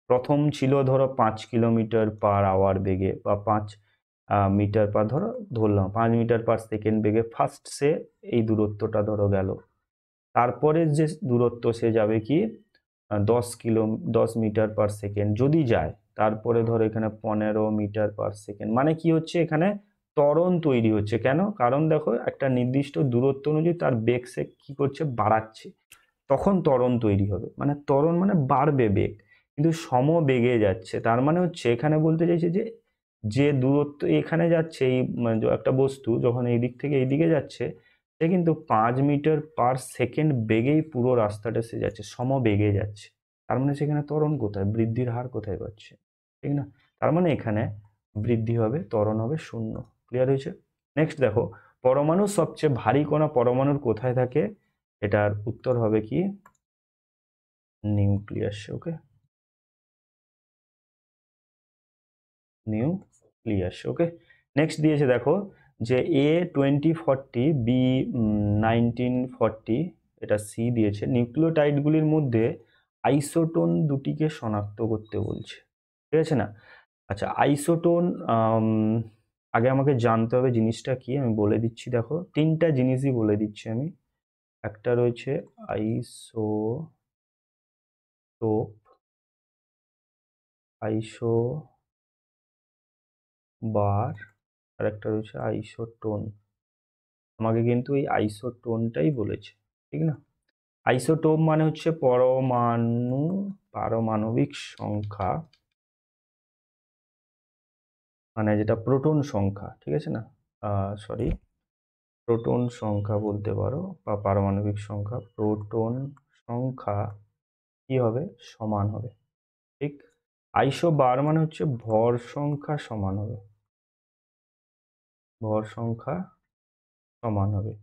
প্রথম ছিল ধরো 5 কিলোমিটার পার আওয়ার বেগে বা 5 মিটার पर धरो धरल 5 মিটার পার সেকেন্ড बेगे फार्स्ट से दूरत्वटा धरो गेलो तारपरे जे दूरत्व से जाबे कि 10 मिटार पर सेकेंड जदि जाए तारपरे धरो एखाने 15 मिटार पर सेकेंड माने कि होच्छे एखाने त्वरण तैरि होच्छे केन कारण देखो एक निर्दिष्ट दूरत्व अनुयायी तार बेग से कि करछे बाड़ाच्छे तखन त्वरण तैरि होबे माने त्वरण माने बाड़बे बेग किन्तु समबेगे जाच्छे तार माने होच्छे एखाने बोलते चाइछे जे যে দূরত্ব এখানে যাচ্ছে একটা বস্তু যখন এই দিক থেকে এই দিকে যাচ্ছে সে কিন্তু 5 মিটার পার সেকেন্ড বেগেই পুরো রাস্তাটা সে যাচ্ছে সমবেগে যাচ্ছে। তার মানে সেখানে ত্বরণ কোথায় বৃদ্ধির হার কোথায় পাচ্ছে ঠিক না। তার মানে এখানে বৃদ্ধি হবে ত্বরণ হবে শূন্য। ক্লিয়ার হয়েছে। নেক্সট দেখো পরমাণু সবচেয়ে ভারী কণা পরমাণুর কোথায় থাকে? এটার উত্তর হবে কি nucleus. Okay nucleus. Okay next দিয়েছে দেখো যে A2040 B1940 এটা সি দিয়েছে নিউক্লিওটাইডগুলির মধ্যে আইসোটোন দুটিকে শনাক্ত করতে বলছে। ঠিক আছে না। আচ্ছা আইসোটোন আগে আমাকে জানতে হবে জিনিসটা কি আমি বলে দিচ্ছি দেখো তিনটা জিনিসই বলে দিচ্ছি আমি। একটা রয়েছে আইসোটোপ বার আর একটা রয়েছে আইসোটোন আমাকে কিন্তু এই আইসোটোনটাই বলেছে ঠিক না। আইসোটোপ মানে হচ্ছে পরমাণু পারমাণবিক সংখ্যা মানে যেটা প্রোটন সংখ্যা। ঠিক আছে না সরি प्रोटन संख्या बोलते पारो बा पारमाणविक संख्या प्रोटन संख्या कि होबे समान होबे। ठीक आइसोबार माने होच्छे भर संख्या समान होबे, भर संख्या समान होबे।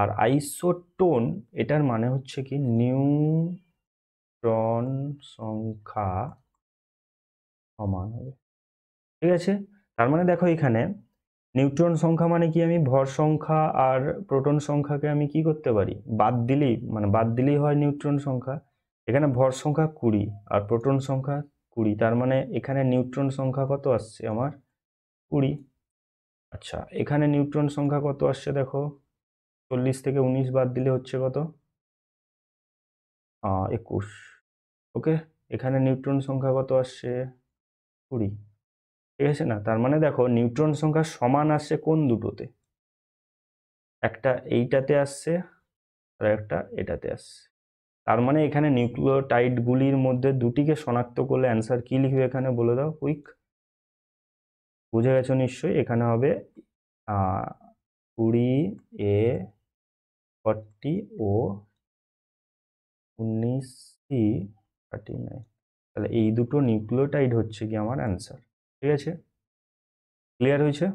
और आइसोटोन एटार माने होच्छे कि निউট্রন संख्या समान होबे। ठीक आछे तार माने देखो एखाने নিউট্রন সংখ্যা মানে কি আমি ভর সংখ্যা আর প্রোটন সংখ্যাকে আমি কি করতে পারি বাদ দিলেই মানে বাদ দিলেই হয় নিউট্রন সংখ্যা। এখানে ভর সংখ্যা 20 আর প্রোটন সংখ্যা 20 তার মানে এখানে নিউট্রন সংখ্যা কত আসছে আমার 20। আচ্ছা এখানে নিউট্রন সংখ্যা কত আসছে দেখো 40 থেকে 19 বাদ দিলে হচ্ছে কত 21। ওকে এখানে নিউট্রন সংখ্যা কত আসছে 20। ঠিক আছে না তার মানে দেখো নিউট্রন সংখ্যা সমান আসছে কোন দুটোতে, একটা এইটাতে আসছে আর একটা এটাতে আসছে। তার মানে এখানে নিউক্লিওটাইড গুলির মধ্যে দুটিকে শনাক্ত করলে অ্যান্সার কি লিখবে এখানে বলে দাও কুইক। বুঝে গেছো নিশ্চয়ই, এখানে হবে 20A 40 ও 19C 39। তাহলে এই দুটো নিউক্লিওটাইড হচ্ছে কি আমার অ্যান্সার। ঠিক আছে ক্লিয়ার হয়েছে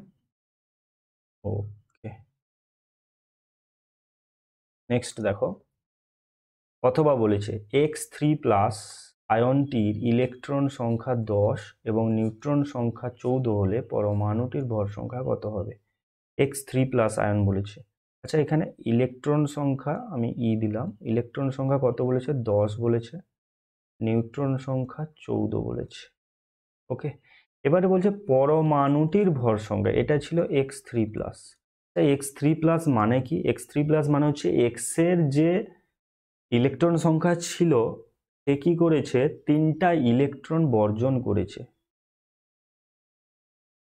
ওকে। নেক্সট দেখো অথবা বলেছে X3+ আয়নটির ইলেকট্রন সংখ্যা 10 এবং নিউট্রন সংখ্যা 14 হলে পরমাণুটির ভর সংখ্যা কত হবে। X3+ আয়ন বলেছে। আচ্ছা এখানে ইলেকট্রন সংখ্যা আমি ই দিলাম, ইলেকট্রন সংখ্যা কত বলেছে 10 বলেছে, নিউট্রন সংখ্যা 14 বলেছে। ওকে এবারে বলছে পরমাণুটির ভর সংখ্যা, এটা ছিল X3+। তাই X3+ মানে কি, X3+ মানে হচ্ছে x এর যে ইলেকট্রন সংখ্যা ছিল সে কি করেছে তিনটা ইলেকট্রন বর্জন করেছে।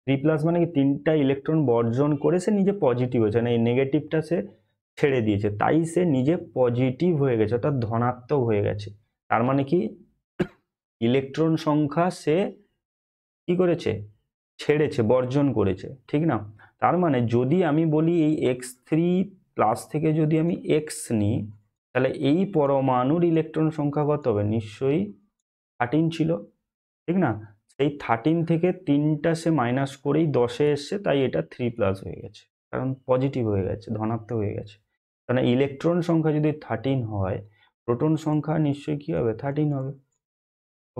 3+ মানে কি তিনটা ইলেকট্রন বর্জন করেছে নিজে পজিটিভ হয়েছে, মানে এই নেগেটিভটা সে ছেড়ে দিয়েছে তাই সে নিজে পজিটিভ হয়ে গেছে অর্থাৎ ধনাত্মক হয়ে গেছে। তার মানে কি ইলেকট্রন সংখ্যা সে কি করেছে ছেড়েছে বর্জন করেছে, ঠিক না। তার মানে যদি আমি বলি এই X3+ থেকে যদি আমি x নিই তাহলে এই পরমাণুর ইলেকট্রন সংখ্যা কত হবে, নিশ্চয়ই 13 ছিল, ঠিক না। সেই 13 থেকে 3টা সে মাইনাস করেই 10-এ এসছে তাই এটা 3+ হয়ে গেছে, কারণ পজিটিভ হয়ে গেছে ধনাত্মক হয়ে গেছে। কারণ ইলেকট্রন সংখ্যা যদি 13 হয় প্রোটন সংখ্যা নিশ্চয়ই কি হবে 13 হবে।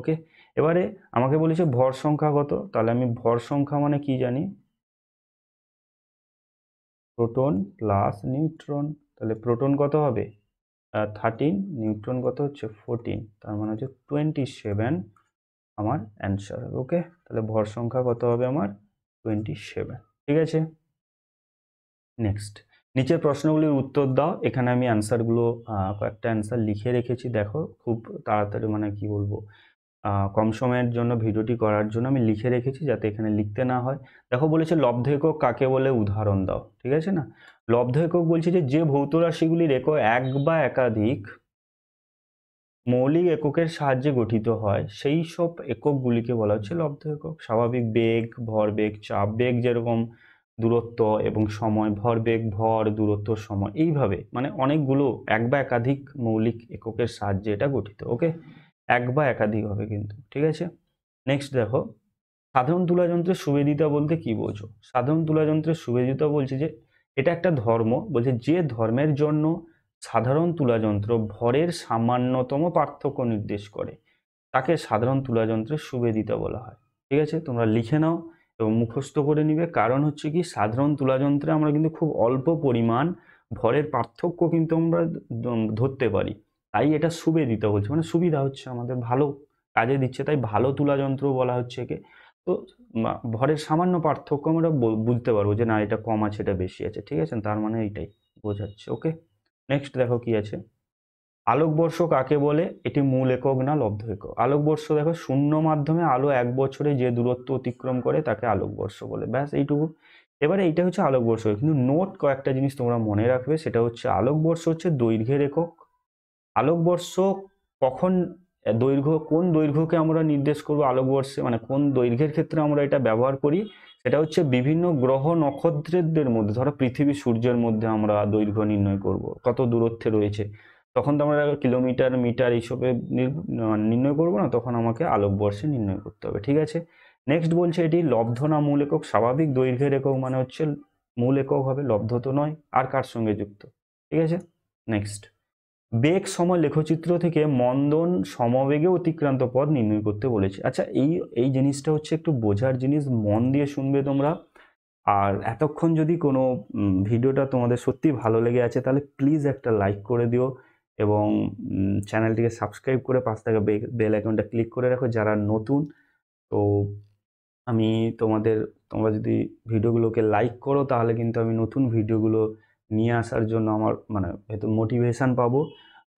ওকে এবারে আমাকে বলেছে ভর সংখ্যা কত, তাহলে আমি ভর সংখ্যা মানে কি জানি প্রোটন প্লাস নিউট্রন, তাহলে প্রোটন কত হবে 13, নিউট্রন কত হচ্ছে 14, তার মানে হচ্ছে 27 আমার অ্যান্সার। ওকে তাহলে ভর সংখ্যা কত হবে আমার 27। ঠিক আছে নেক্সট নিচের প্রশ্নগুলির উত্তর দাও। এখানে আমি অ্যান্সারগুলো কয়েকটা অ্যান্সার লিখে রেখেছি দেখো, খুব তাড়াতাড়ি মানে কি বলবো কম সময়ের জন্য ভিডিওটি করার জন্য আমি লিখে রেখেছি যাতে এখানে লিখতে না হয়। দেখো বলেছে লব্ধ একক কাকে বলে উদাহরণ দাও। ঠিক আছে না লব্ধ একক বলছে যে ভৌত রাশিগুলির একক এক বা একাধিক মৌলিক এককের সাহায্যে গঠিত হয় সেই সব এককগুলিকে বলা হচ্ছে লব্ধ একক। স্বাভাবিক বেগ, ভরবেগ, চাপ, বেগ যেরকম দূরত্ব এবং সময়, ভরবেগ, ভর, দূরত্ব, সময়, এইভাবে মানে অনেকগুলো এক বা একাধিক মৌলিক এককের সাহায্যে এটা গঠিত। ওকে এক বা একাধিক হবে কিন্তু। ঠিক আছে নেক্সট দেখো সাধারণ তুলাযন্ত্রের সুবেদিতা বলতে কি বোঝো। সাধারণ তুলাযন্ত্রের সুবেদিতা বলছে যে এটা একটা ধর্ম, বলছে যে ধর্মের জন্য সাধারণ তুলাযন্ত্র ভরের সামান্যতম পার্থক্য নির্দেশ করে তাকে সাধারণ তুলাযন্ত্রের সুবেদিতা বলা হয়। ঠিক আছে তোমরা লিখে নাও এবং মুখস্থ করে নিবে, কারণ হচ্ছে কি সাধারণ তুলাযন্ত্রে আমরা কিন্তু খুব অল্প পরিমাণ ভরের পার্থক্য কিন্তু আমরা ধরতে পারি তাই এটা সুবেদিতা বলছে, মানে সুবিধা হচ্ছে আমাদের ভালো কাজে দিচ্ছে তাই ভালো তুলাযন্ত্র বলা হচ্ছে একে। তো ভরের সামান্য পার্থক্য আমরা বুঝতে পারবো যে না এটা কম আছে এটা বেশি আছে। ঠিক আছে তার মানে এইটাই বোঝাচ্ছে। ওকে নেক্সট দেখো কি আছে আলোকবর্ষ কাকে বলে, এটি মূল একক না লব্ধ একক। আলোকবর্ষ দেখো শূন্য মাধ্যমে আলো এক বছরে যে দূরত্ব অতিক্রম করে তাকে আলোকবর্ষ বলে, ব্যাস এইটুকু। এবারে এইটা হচ্ছে আলোকবর্ষ, কিন্তু নোট কয়েকটা জিনিস তোমরা মনে রাখবে সেটা হচ্ছে আলোকবর্ষ হচ্ছে দৈর্ঘ্যের একক। আলোকবর্ষ কখন দৈর্ঘ্য কোন দৈর্ঘ্যকে আমরা নির্দেশ করব আলোকবর্ষে মানে কোন দৈর্ঘ্যের ক্ষেত্রে আমরা এটা ব্যবহার করি সেটা হচ্ছে বিভিন্ন গ্রহ নক্ষত্রের মধ্যে ধরো পৃথিবী সূর্যের মধ্যে আমরা দৈর্ঘ্য নির্ণয় করব কত দূরত্বে রয়েছে, তখন তো আমরা কিলোমিটার মিটার এইসবে নির্ণয় করব না, তখন আমাকে আলোকবর্ষে নির্ণয় করতে হবে। ঠিক আছে, নেক্সট বলছে এটি লব্ধ না মূল একক। স্বাভাবিক দৈর্ঘ্যের একক মানে হচ্ছে মূল একক হবে, লব্ধ তো নয়, আর কার সঙ্গে যুক্ত। ঠিক আছে, নেক্সট বেগ সময় লেখচিত্র থেকে মন্দন সমবেগে অতিক্রান্ত পথ নির্ণয় করতে বলেছে। আচ্ছা এই জিনিসটা হচ্ছে একটু বোঝার জিনিস, মন দিয়ে শুনবে তোমরা। আর এতক্ষণ যদি কোনো ভিডিওটা তোমাদের সত্যি ভালো লেগে আছে তাহলে প্লিজ একটা লাইক করে দিও এবং চ্যানেলটিকে সাবস্ক্রাইব করে পাশ থেকে বেল আইকনটা ক্লিক করে রাখো যারা নতুন। তো আমি তোমরা যদি ভিডিওগুলোকে লাইক করো তাহলে কিন্তু আমি নতুন ভিডিওগুলো নিয়ে আসার জন্য আমার মানে হয়তো মোটিভেশান পাবো।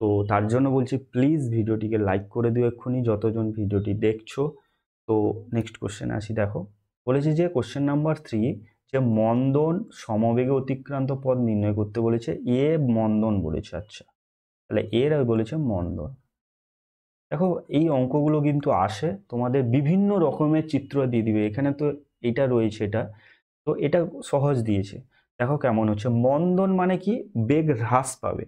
তো তার জন্য বলছি প্লিজ ভিডিওটিকে লাইক করে দিও এক্ষুনি যতজন ভিডিওটি দেখছো। তো নেক্সট কোশ্চেনে আসি, দেখো বলেছি যে কোশ্চেন নাম্বার 3 যে মন্দন সমবেগে অতিক্রান্ত পথ নির্ণয় করতে বলেছে। এ মন্দন বলেছে, আচ্ছা তাহলে এর বলেছে মন্দন। দেখো এই অঙ্কগুলো কিন্তু আসে, তোমাদের বিভিন্ন রকমের চিত্র দিয়ে দিবে। এখানে তো এটা রয়েছে, এটা তো এটা সহজ দিয়েছে। দেখো কেমন হচ্ছে, মন্দন মানে কি বেগ হ্রাস পাবে।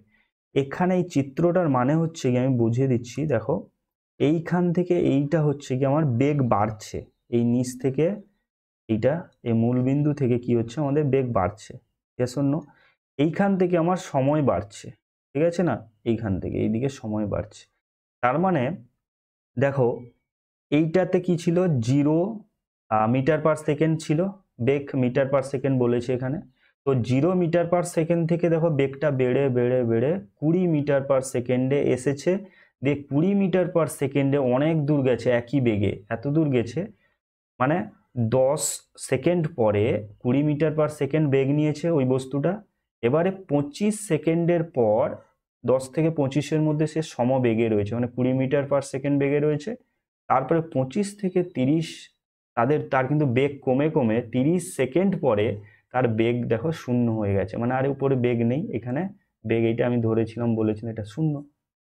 এখানে এই চিত্রটার মানে হচ্ছে কি আমি বুঝিয়ে দিচ্ছি, দেখো এইখান থেকে এইটা হচ্ছে কি আমার বেগ বাড়ছে, এই নিচ থেকে এইটা এই মূলবিন্দু থেকে কি হচ্ছে আমাদের বেগ বাড়ছে, yes or no? এইখান থেকে আমার সময় বাড়ছে, ঠিক আছে না, এইখান থেকে এইদিকে সময় বাড়ছে। তার মানে দেখো এইটাতে কি ছিল 0 মিটার/সেকেন্ড ছিল, বেগ মিটার/সেকেন্ড বলেছে এখানে। তো 0 মিটার/সেকেন্ড থেকে দেখো বেগটা বেড়ে বেড়ে বেড়ে 20 মিটার/সেকেন্ডে এসেছে, দিয়ে 20 মিটার/সেকেন্ডে অনেক দূর গেছে, একই বেগে এত দূর গেছে। মানে 10 সেকেন্ড পরে 20 মিটার/সেকেন্ড বেগ নিয়েছে ওই বস্তুটা। এবারে 25 সেকেন্ডের পর 10 থেকে 25-এর মধ্যে সে সমবেগে রয়েছে, মানে 20 মিটার/সেকেন্ড বেগে রয়েছে। তারপরে 25 থেকে 30 তার কিন্তু বেগ কমে কমে 30 সেকেন্ড পরে তার বেগ দেখো শূন্য হয়ে গেছে, মানে আর উপরে বেগ নেই। এখানে বেগ এইটা আমি ধরেছিলাম, বলেছিলাম এটা শূন্য,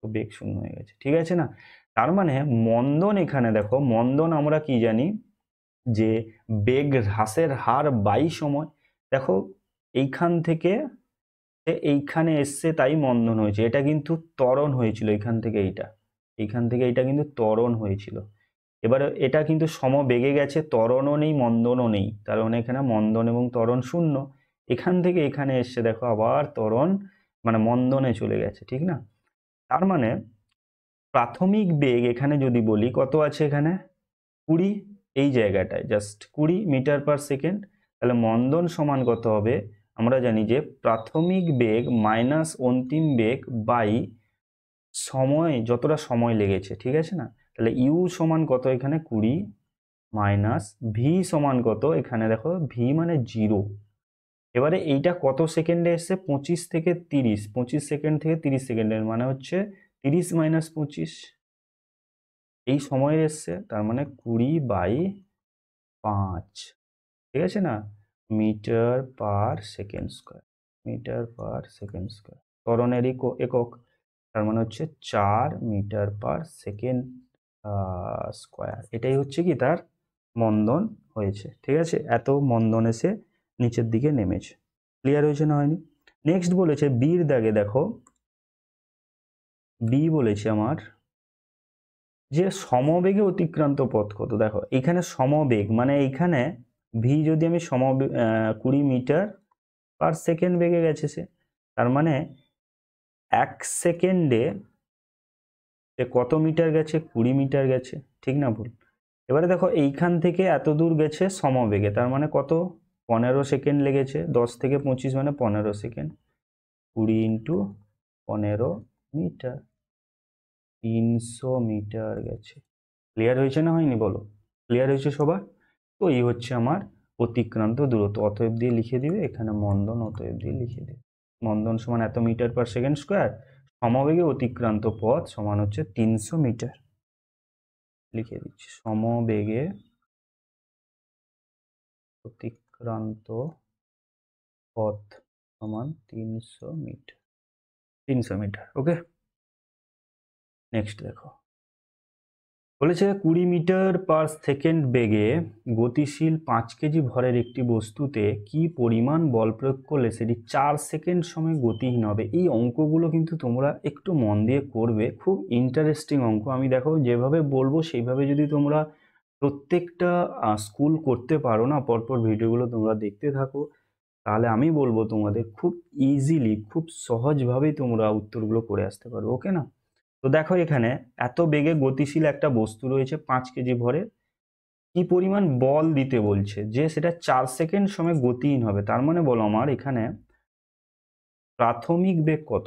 তো বেগ শূন্য হয়ে গেছে, ঠিক আছে না। তার মানে মন্দন, এখানে দেখো মন্দন আমরা কি জানি যে বেগ হ্রাসের হার বাই সময়। দেখো এইখান থেকে এইখানে এসছে তাই মন্দন হয়েছে। এটা কিন্তু ত্বরণ হয়েছিল, এইখান থেকে এইটা কিন্তু ত্বরণ হয়েছিল। এবারে এটা কিন্তু সমবেগে গেছে, ত্বরণও নেই মন্দনও নেই, তার মানে এখানে মন্দন এবং ত্বরণ শূন্য। এখান থেকে এখানে এসছে দেখো আবার ত্বরণ মানে মন্দনে চলে গেছে, ঠিক না। তার মানে প্রাথমিক বেগ এখানে যদি বলি কত আছে, এখানে 20, এই জায়গাটায় জাস্ট 20 মিটার/সেকেন্ড। তাহলে মন্দন সমান কত হবে, আমরা জানি যে প্রাথমিক বেগ মাইনাস অন্তিম বেগ বাই সময়, যতটা সময় লেগেছে, ঠিক আছে না। তাহলে ইউ সমান কত এখানে 20 মাইনাস ভি সমান কত এখানে দেখো ভি মানে 0। এবারে এইটা কত সেকেন্ডে এসছে, 25 থেকে 30, 25 সেকেন্ড থেকে 30 সেকেন্ডের মানে হচ্ছে 30 মাইনাস 25 এই সময়ের এসছে, তার মানে 20/5, ঠিক আছে না, মিটার পার সেকেন্ড স্কোয়ার। ত্বরণের একক, তার মানে হচ্ছে 4 মিটার/সেকেন্ড স্কোয়ার। এটাই হচ্ছে কি তার মন্দন হয়েছে, ঠিক আছে, এত মন্দন এসে নিচের দিকে নেমেছে। ক্লিয়ার হয়েছে না হয়নি? নেক্সট বলেছে বির দাগে, দেখো বি বলেছে আমার যে সমবেগে অতিক্রান্ত পথ কত। দেখো এখানে সমবেগ মানে এইখানে ভি যদি আমি 20 মিটার/সেকেন্ড বেগে গেছে সে, তার মানে 1 সেকেন্ডে কত মিটার গেছে, 20 মিটার গেছে, ঠিক না, ভুল। এবারে দেখো এইখান থেকে এত দূর গেছে সমবেগে, তার মানে কত 15 সেকেন্ড লেগেছে, 10 থেকে 25 মানে 15 সেকেন্ড, 20 × 15 মিটার, 300 মিটার গেছে। ক্লিয়ার হয়েছে না হয়নি, বলো ক্লিয়ার হয়েছে সবার? তো এই হচ্ছে আমার অতিক্রান্ত দূরত্ব, অতএব দিয়ে লিখে দিবে এখানে মন্দন, অতএব দিয়ে লিখে দিবে মন্দন সমান এত মিটার/সেকেন্ড স্কোয়ার, সমবেগে অতিক্রান্ত পথ সমান হচ্ছে 300 মিটার। লিখে দিচ্ছি সমবেগে অতিক্রান্ত পথ সমান 300 মিটার, 300 মিটার। ওকে, নেক্সট দেখো বলেছে 20 মিটার পার সেকেন্ড বেগে গতিশীল 5 কেজি ভরের একটি বস্তুতে কি পরিমাণ বল প্রয়োগ করলে সেটি 4 সেকেন্ড সময় গতিহীন হবে। এই অঙ্কগুলো কিন্তু তোমরা একটু মন দিয়ে করবে, খুব ইন্টারেস্টিং অঙ্ক। আমি দেখো যেভাবে বলবো সেইভাবে যদি তোমরা প্রত্যেকটা স্কুল করতে পারো না, পরপর ভিডিওগুলো তোমরা দেখতে থাকো, তাহলে আমি বলবো তোমাদের খুব ইজিলি, খুব সহজভাবেই তোমরা উত্তরগুলো করে আসতে পারো, ওকে না। তো দেখো এখানে এত বেগে গতিশীল একটা বস্তু রয়েছে 5 কেজি ভরের, কি পরিমাণ বল দিতে বলছে যে সেটা 4 সেকেন্ড সময় গতিহীন হবে। তার মানে বলো আমার এখানে প্রাথমিক বেগ কত,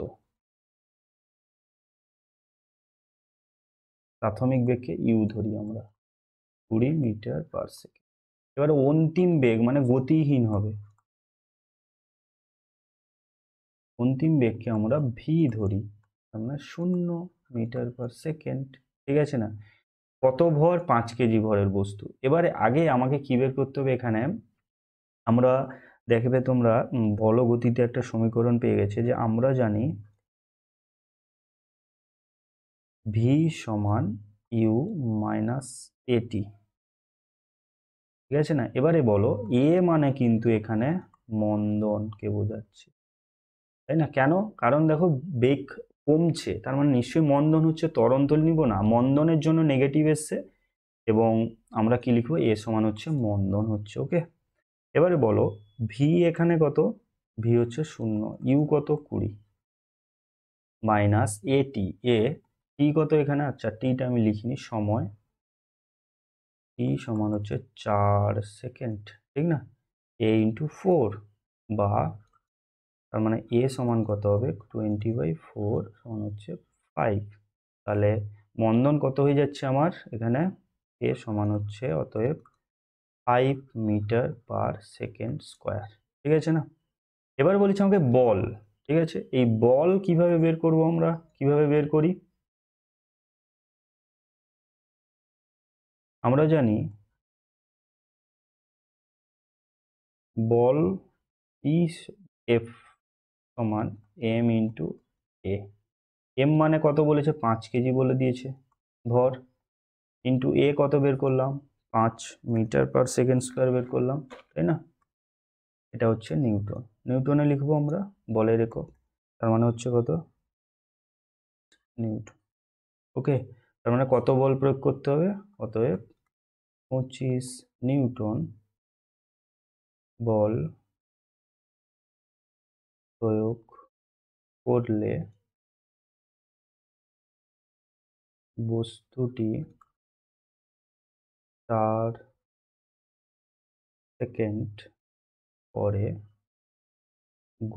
প্রাথমিক বেগকে ইউ ধরি আমরা, 20 মিটার পার সেকেন্ড। এবার অন্তিম বেগ মানে গতিহীন হবে, অন্তিম বেগকে আমরা ভি ধরি, আমরা 0 মিটার পার সেকেন্ড, ঠিক আছে না। কত ভর, 5 কেজি ভরের বস্তু। এবারে আগে আমাকে কি বের করতে হবে, এখানে আমরা দেখবে তোমরা বল গতিতে একটা সমীকরণ পেয়ে গেছে যে আমরা জানি ভি সমান ইউ মাইনাস এটি, ঠিক আছে না। এবারে বলো এ মানে কিন্তু এখানে মন্দনকে বোঝাচ্ছে, তাই না? কেন? কারণ দেখো বেগ কমছে, তার মানে নিশ্চয়ই মন্দন হচ্ছে, ত্বরণ তো নিব না, মন্দনের জন্য নেগেটিভ এসছে, এবং আমরা কি লিখবো, এ সমান হচ্ছে মন্দন হচ্ছে, ওকে। এবারে বলো ভি এখানে কত, ভি হচ্ছে 0, ইউ কত, 20, মাইনাস এ টি, এ টি কত এখানে, আচ্ছা টিটা আমি লিখিনি, সময়, টি সমান হচ্ছে 4 সেকেন্ড, ঠিক না, এ ইন্টু 4, বা তার মানে এ সমান কত হবে, 20/4 সমান হচ্ছে 5। তাহলে মন্দন কত হয়ে যাচ্ছে আমার এখানে, এ সমান হচ্ছে অতএব 5 মিটার পার সেকেন্ড স্কোয়ার, ঠিক আছে না। এবার বলেছে আমাকে বল, ঠিক আছে, এই বল কিভাবে বের করব, আমরা কিভাবে বের করি, আমরা জানি বল F সমান এম ইন্টু এ, এম মানে কত বলেছে, 5 কেজি বলে দিয়েছে ভর, ইন্টু এ কত বের করলাম, 5 মিটার পার সেকেন্ড স্কোয়ার বের করলাম, তাই না। এটা হচ্ছে নিউটন, নিউটনে লিখবো আমরা বলের একক, তার মানে হচ্ছে কত নিউটন, ওকে। তার মানে কত বল প্রয়োগ করতে হবে, অতএব 25 নিউটন বল প্রয়োগ করলে বস্তুটি 4 সেকেন্ড পরে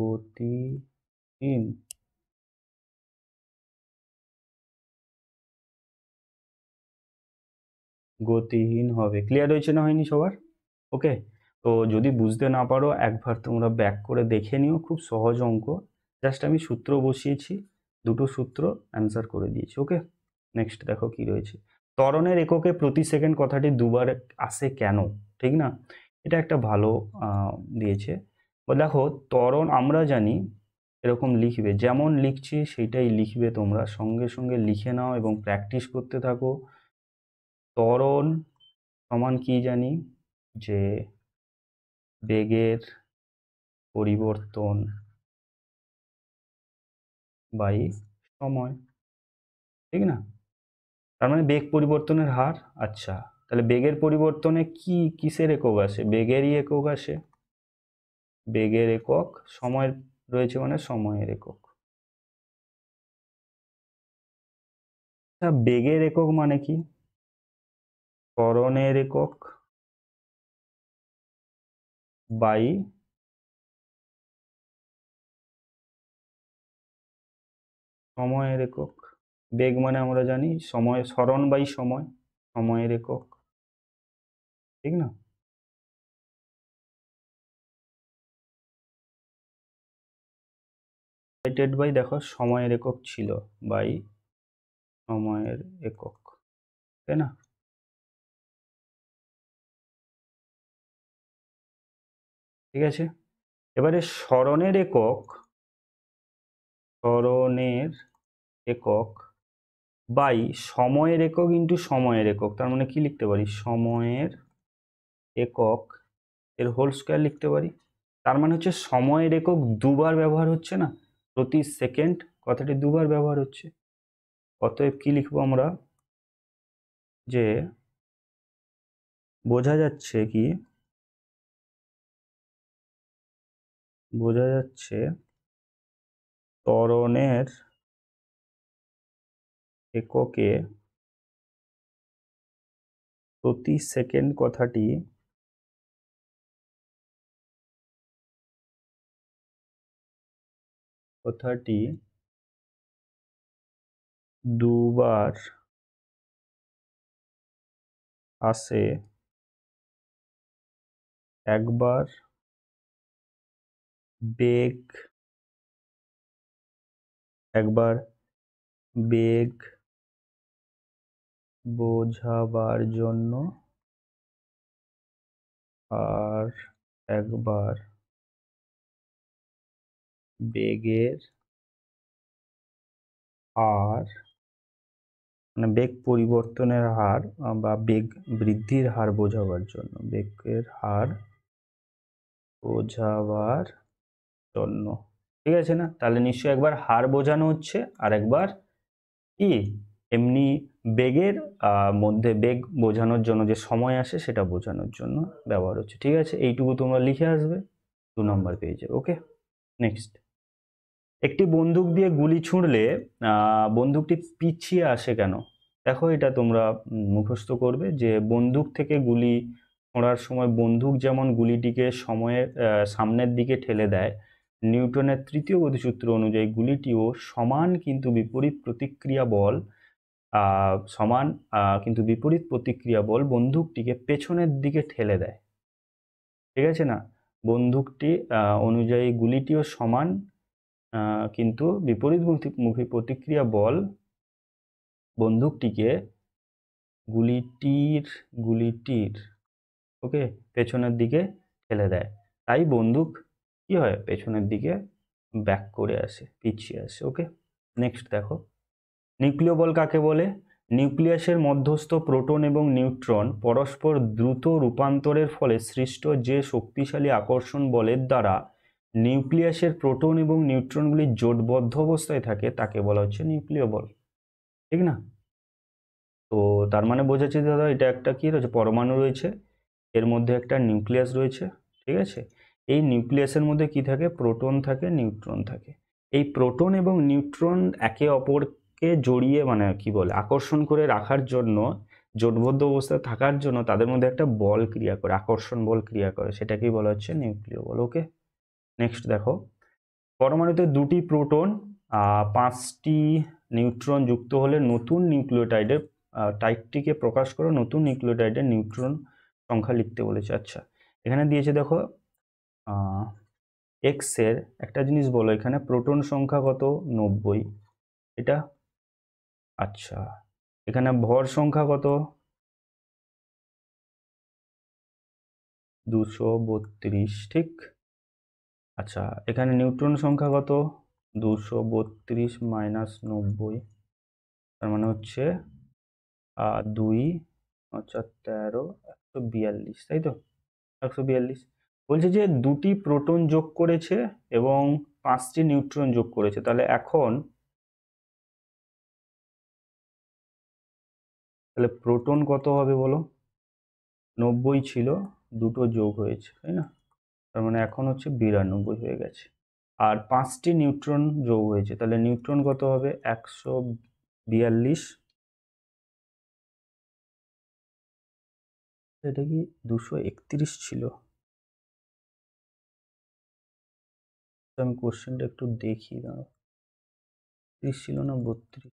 গতিহীন হবে। ক্লিয়ার হয়েছে না, হয়নি সবার? ওকে, তো যদি বুঝতে না পারো একবার তোমরা ব্যাক করে দেখে নিও, খুব সহজ অঙ্ক, জাস্ট আমি সূত্র বসিয়েছি, দুটো সূত্র অ্যান্সার করে দিয়েছি, ওকে। নেক্সট দেখো কি রয়েছে, ত্বরণের এককে প্রতি সেকেন্ড কথাটি দুবার আসে কেন, ঠিক না, এটা একটা ভালো দিয়েছে। দেখো ত্বরণ আমরা জানি, এরকম লিখবে, যেমন লিখছি সেইটাই লিখবে তোমরা, সঙ্গে সঙ্গে লিখে নাও এবং প্র্যাকটিস করতে থাকো। ত্বরণ সমান কি জানি, যে বেগের পরিবর্তন বাই সময়, ঠিক না, তার মানে বেগ পরিবর্তনের হার। আচ্ছা তাহলে বেগের পরিবর্তনে কি কিসের একক আসে, বেগেরই একক আসে, বেগের একক সময়ের রয়েছে মানে সময়ের একক। আচ্ছা বেগের একক মানে কি, ত্বরণের একক বাই সময়ের একক, বেগ মানে আমরা জানি সময়, সরণ বাই সময়, সময়ের একক, ঠিক না। ডিভাইডেড বাই দেখো সময়ের একক ছিল, বাই সময়ের একক, তাই না। ঠিক আছে, এবারে সরণের একক, সরণের একক बाई समयेर एकक इंटू समयेर एकक तार माने कि लिखते पारी समयेर एकक एर होल स्कोयार लिखते पारी। तार माने हच्छे समयेर एकक दुबार व्यवहार हच्छे ना, प्रति सेकेंड कथाटी दुबार व्यवहार हच्छे। अतएव कि लिखबो आमरा जे बोझा जाच्छे कि বোঝা যাচ্ছে ত্বরণের এককে প্রতি সেকেন্ড কথাটি কথাটি দুবার আসে, একবার बेग एक बार बेग बोझाबार जोन्नो और एक बार बेगेर हार माने बेग परिवर्तनेर हार बा बेग बृद्धिर हार बोझाबार जोन्नो बेगेर हार बोझाबार জন্য ঠিক আছে না। তাহলে নিশ্চয়ই একবার হার বোঝানো হচ্ছে আর একবার কি এমনি বেগের মধ্যে বেগ বোঝানোর জন্য যে সময় আসে সেটা বোঝানোর জন্য ব্যবহার হচ্ছে। ঠিক আছে, এইটুকু তোমরা লিখে আসবে 2 নম্বর পেজে। Okay, next. একটি বন্দুক দিয়ে গুলি ছুঁড়লে বন্দুকটি পিছিয়ে আসে কেন? দেখো, এটা তোমরা মুখস্থ করবে যে বন্দুক থেকে গুলি ছোঁড়ার সময় বন্দুক যেমন গুলিটিকে সময়ের সামনের দিকে ঠেলে দেয়, নিউটনের তৃতীয় গতিসূত্র অনুযায়ী গুলিটিও সমান কিন্তু বিপরীত প্রতিক্রিয়া বল বন্দুকটিকে পেছনের দিকে ঠেলে দেয়। ঠিক আছে না, বন্দুকটি অনুযায়ী গুলিটিও সমান কিন্তু বিপরীতমুখী প্রতিক্রিয়া বল বন্দুকটিকে গুলিটির ওকে পেছনের দিকে ঠেলে দেয়। তাই বন্দুক কি হয় পেছনের দিকে ব্যাক করে আসে, পিছিয়ে আসে। ওকে, নেক্সট দেখো। নিউক্লিয় বল কাকে বলে? নিউক্লিয়াসের মধ্যস্থ প্রোটন এবং নিউট্রন পরস্পর দ্রুত রূপান্তরের ফলে সৃষ্ট যে শক্তিশালী আকর্ষণ বলের দ্বারা নিউক্লিয়াসের প্রোটন এবং নিউট্রনগুলি জোটবদ্ধ অবস্থায় থাকে তাকে বলা হচ্ছে নিউক্লিয় বল, ঠিক না? তো তার মানে বোঝাচ্ছে দাদা এটা একটা কি রয়েছে, পরমাণু রয়েছে, এর মধ্যে একটা নিউক্লিয়াস রয়েছে। ঠিক আছে, এই নিউক্লিয়াসের মধ্যে কি থাকে? প্রোটন থাকে, নিউট্রন থাকে। এই প্রোটন এবং নিউট্রন একে অপরকে জড়িয়ে মানে কি বলে আকর্ষণ করে রাখার জন্য, জোটবদ্ধ অবস্থায় থাকার জন্য তাদের মধ্যে একটা বল ক্রিয়া করে, আকর্ষণ বল ক্রিয়া করে, সেটাকেই বলা হচ্ছে নিউক্লিয় বল। ওকে, নেক্সট দেখো। পরমাণুতে 2টি প্রোটন 5টি নিউট্রন যুক্ত হলে নতুন নিউক্লিওটাইডের টাইপটিকে প্রকাশ করে নতুন নিউক্লিওটাইডের নিউট্রন সংখ্যা লিখতে বলেছে। আচ্ছা, এখানে দিয়েছে দেখো এক্সের একটা জিনিস বলো, এখানে প্রোটন সংখ্যা কত? 90 এটা। আচ্ছা, এখানে ভর সংখ্যা কত? 232, ঠিক। আচ্ছা, এখানে নিউট্রন সংখ্যা কত? 232 মাইনাস 90, তার মানে হচ্ছে 2 13 142, তাই তো 142। বলছে যে 2টি প্রোটন যোগ করেছে এবং 5টি নিউট্রন যোগ করেছে, তাহলে প্রোটন কত হবে বলো? 90 ছিল, দুটো যোগ হয়েছে, তাই না? তার মানে এখন হচ্ছে 92 হয়ে গেছে। আর 5টি নিউট্রন যোগ হয়েছে, তাহলে নিউট্রন কত হবে? 142। এটা কি 231 ছিল? আমি কোশ্চেনটা একটু দেখি, দাঁড়াও। 30 ছিল না 32?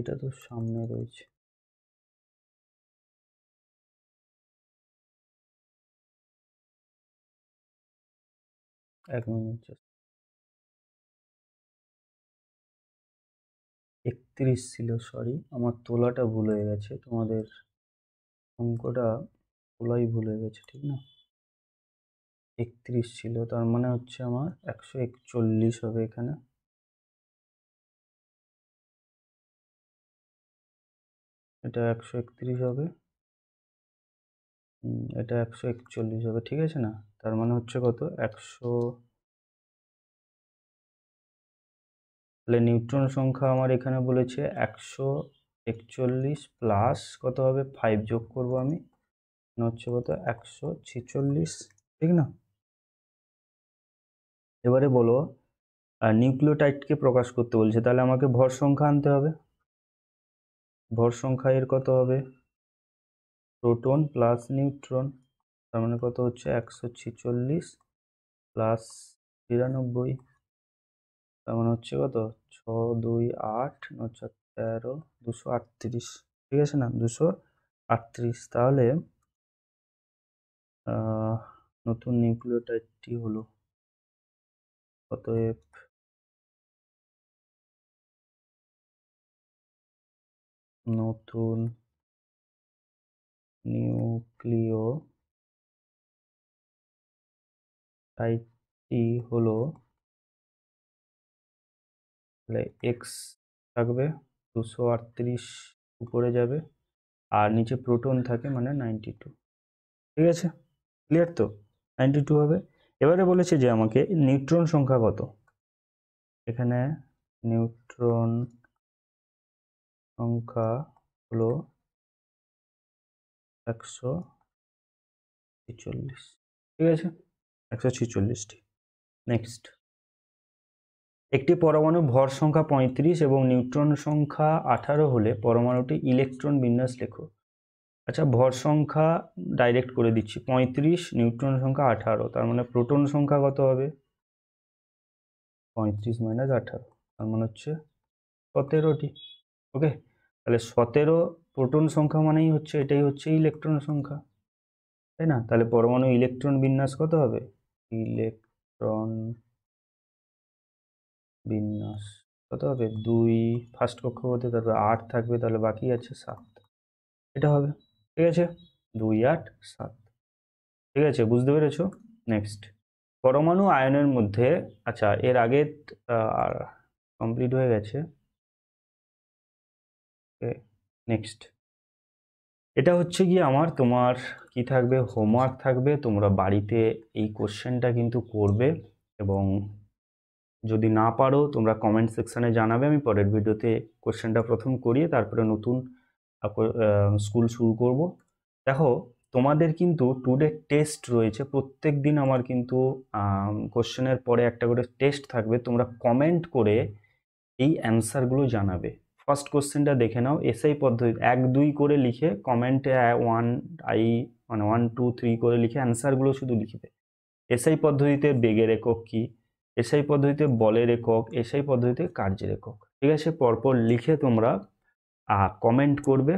এটা তো সামনে রয়েছে। एक मिनट, 30 छिलो सरि आमार तोलाटा भूल हये गेछे तोमादेर अंकटा तोलाई भूल हये गेछे ठीक ना 31 छिलो तार माने हच्छे आमार 141 होबे एखाने এটা 131 হবে এটা 141 হবে ঠিক আছে না তার মানে হচ্ছে কত 100 তাহলে নিউট্রন সংখ্যা আমার এখানে বলেছে 141 প্লাস কত হবে 5 যোগ করব আমি মানে হচ্ছে কত 146 ঠিক না এবারে বলো নিউক্লিওটাইডকে প্রকাশ করতে বলছে তাহলে আমাকে ভর সংখ্যা আনতে হবে भर संख्या एर कत होबे प्रोटन प्लस निउट्रन तार माने कत होच्छे 146 प्लस 92 तार माने होच्छे कत 628 913 238 ठीक आछे ना 238 ताहले नतुन निउक्लियोटाइडटी हलो अतएव नतून निউক্লিওটাইডটি হলো তাহলে x থাকবে 238 উপরে যাবে আর নিচে প্রোটন থাকে মানে 92 ঠিক আছে ক্লিয়ার তো 92 হবে এবারে বলেছে যে আমাকে নিউট্রন সংখ্যা কত এখানে নিউট্রন সংখ্যা হলো 146 ঠিক আছে 146 টি নেক্সট একটি পরমাণু ভর সংখ্যা 35 এবং নিউট্রন সংখ্যা 18 হলে পরমাণুটি ইলেকট্রন বিন্যাস লেখো আচ্ছা ভর সংখ্যা ডাইরেক্ট করে দিচ্ছি 35 নিউট্রন সংখ্যা 18 তার মানে প্রোটন সংখ্যা কত হবে 35 - 18 তার মানে হচ্ছে 17 টি ओके তাহলে 17 প্রোটন সংখ্যা মানেই হচ্ছে এটাই হচ্ছে ইলেকট্রন সংখ্যা তাই না তাহলে পরমাণু ইলেকট্রন বিন্যাস কত হবে ইলেকট্রন বিন্যাস কত হবে 2 ফার্স্ট কক্ষপথে তারপর 8 থাকবে তাহলে বাকি আছে 7 এটা হবে ঠিক আছে 2 8 7 ঠিক আছে বুঝতে পেরেছো নেক্সট পরমাণু আয়নের মধ্যে আচ্ছা এর আগে কমপ্লিট হয়ে গেছে नेक्स्ट এটা হচ্ছে কি আমার তোমার কি থাকবে হোমওয়ার্ক থাকবে তোমরা বাড়িতে এই কোশ্চেনটা কিন্তু করবে এবং যদি না পারো তোমরা কমেন্ট সেকশনে জানাবে আমি পরের ভিডিওতে কোশ্চেনটা প্রথম করিয়ে তারপরে নতুন স্কুল শুরু করব দেখো তোমাদের কিন্তু টুডে টেস্ট রয়েছে প্রত্যেকদিন আমার কিন্তু কোশ্চেনের পরে একটা করে টেস্ট থাকবে তোমরা কমেন্ট করে এই অ্যানসারগুলো জানাবে फर्स्ट क्वेश्चन टा देखे नाओ एसआई पद्धति 1 2 करे लिखे कमेंटे 1 2 3 करे लिखे आंसरगुलो शुधु लिखबे एसआई पद्धतिते बेगेर एकक कि एसआई पद्धतिते बलेर एकक एसआई पद्धतिते कार्येर एकक ठीक आछे परपर लिखे तोमरा कमेंट करबे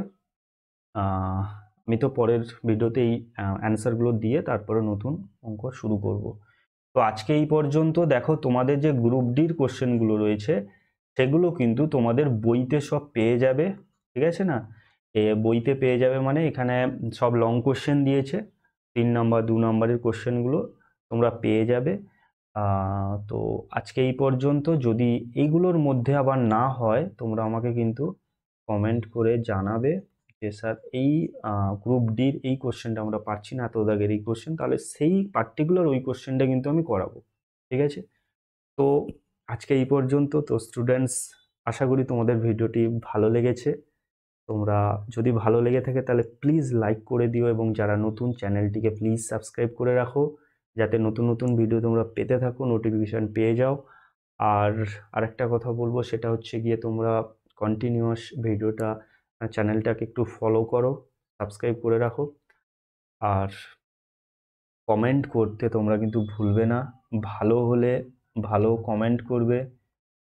आमि तो परेर भिडियोते एई आंसरगुलो दिये तारपरे नतुन अंक शुरू करब तो आजके एई पर्यन्त देखो तोमादेर जे ग्रुप डिर कोश्चेनगुलो रयेछे সেগুলো কিন্তু তোমাদের বইতে সব পেয়ে যাবে ঠিক আছে না এ বইতে পেয়ে যাবে মানে এখানে সব লং কোশ্চেন দিয়েছে 3 নম্বর 2 নম্বরের কোশ্চেনগুলো তোমরা পেয়ে যাবে তো আজকে এই পর্যন্ত যদি এইগুলোর মধ্যে আবার না হয় তোমরা আমাকে কিন্তু কমেন্ট করে জানাবে যে স্যার এই গ্রুপ ডির এই কোশ্চেনটা আমরা পাচ্ছি না তো দাগের এই কোশ্চেন তাহলে সেই পার্টিকুলার ওই কোশ্চেনটা কিন্তু আমি করাবো ঠিক আছে তো আজকে এই পর্যন্ত তো স্টুডেন্টস আশা করি তোমাদের ভিডিওটি ভালো লেগেছে তোমরা যদি ভালো লেগে থাকে তাহলে প্লিজ লাইক করে দিও এবং যারা নতুন চ্যানেলটিকে প্লিজ সাবস্ক্রাইব করে রাখো যাতে নতুন নতুন ভিডিও তোমরা পেতে থাকো নোটিফিকেশন পেয়ে যাও আর আরেকটা কথা বলবো সেটা হচ্ছে গিয়ে তোমরা কন্টিনিউয়াস ভিডিওটা চ্যানেলটাকে একটু ফলো করো সাবস্ক্রাইব করে রাখো আর কমেন্ট করতে তোমরা কিন্তু ভুলবে না ভালো হলে ভালো কমেন্ট করবে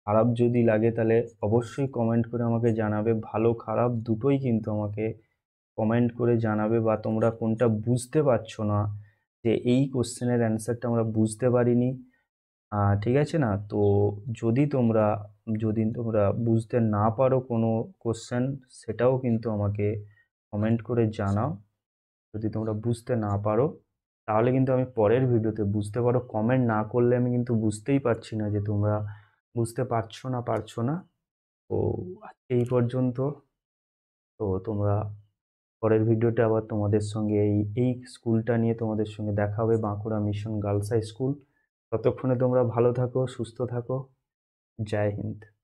খারাপ যদি লাগে তাহলে অবশ্যই কমেন্ট করে আমাকে জানাবে ভালো খারাপ দুটোই কিন্তু আমাকে কমেন্ট করে জানাবে বা তোমরা কোনটা বুঝতে পারছো না যে এই কোশ্চেনের অ্যানসারটা আমরা বুঝতে পারিনি ঠিক আছে না। তো যদি তোমরা বুঝতে না পারো কোনো কোশ্চেন, সেটাও কিন্তু আমাকে কমেন্ট করে জানাও। যদি তোমরা বুঝতে না পারো তাহলে কিন্তু আমি পরের ভিডিওতে বুঝতে পারো। কমেন্ট না করলে আমি কিন্তু বুঝতেই পারছি না যে তোমরা বুঝতে পারছো না তো আজকে এই পর্যন্ত। তো তোমরা পরের ভিডিওটা আবার তোমাদের সঙ্গে এই স্কুলটা নিয়ে তোমাদের সঙ্গে দেখা হবে, Bankura mission girls high school. ততক্ষণে তোমরা ভালো থাকো, সুস্থ থাকো। জয় হিন্দ।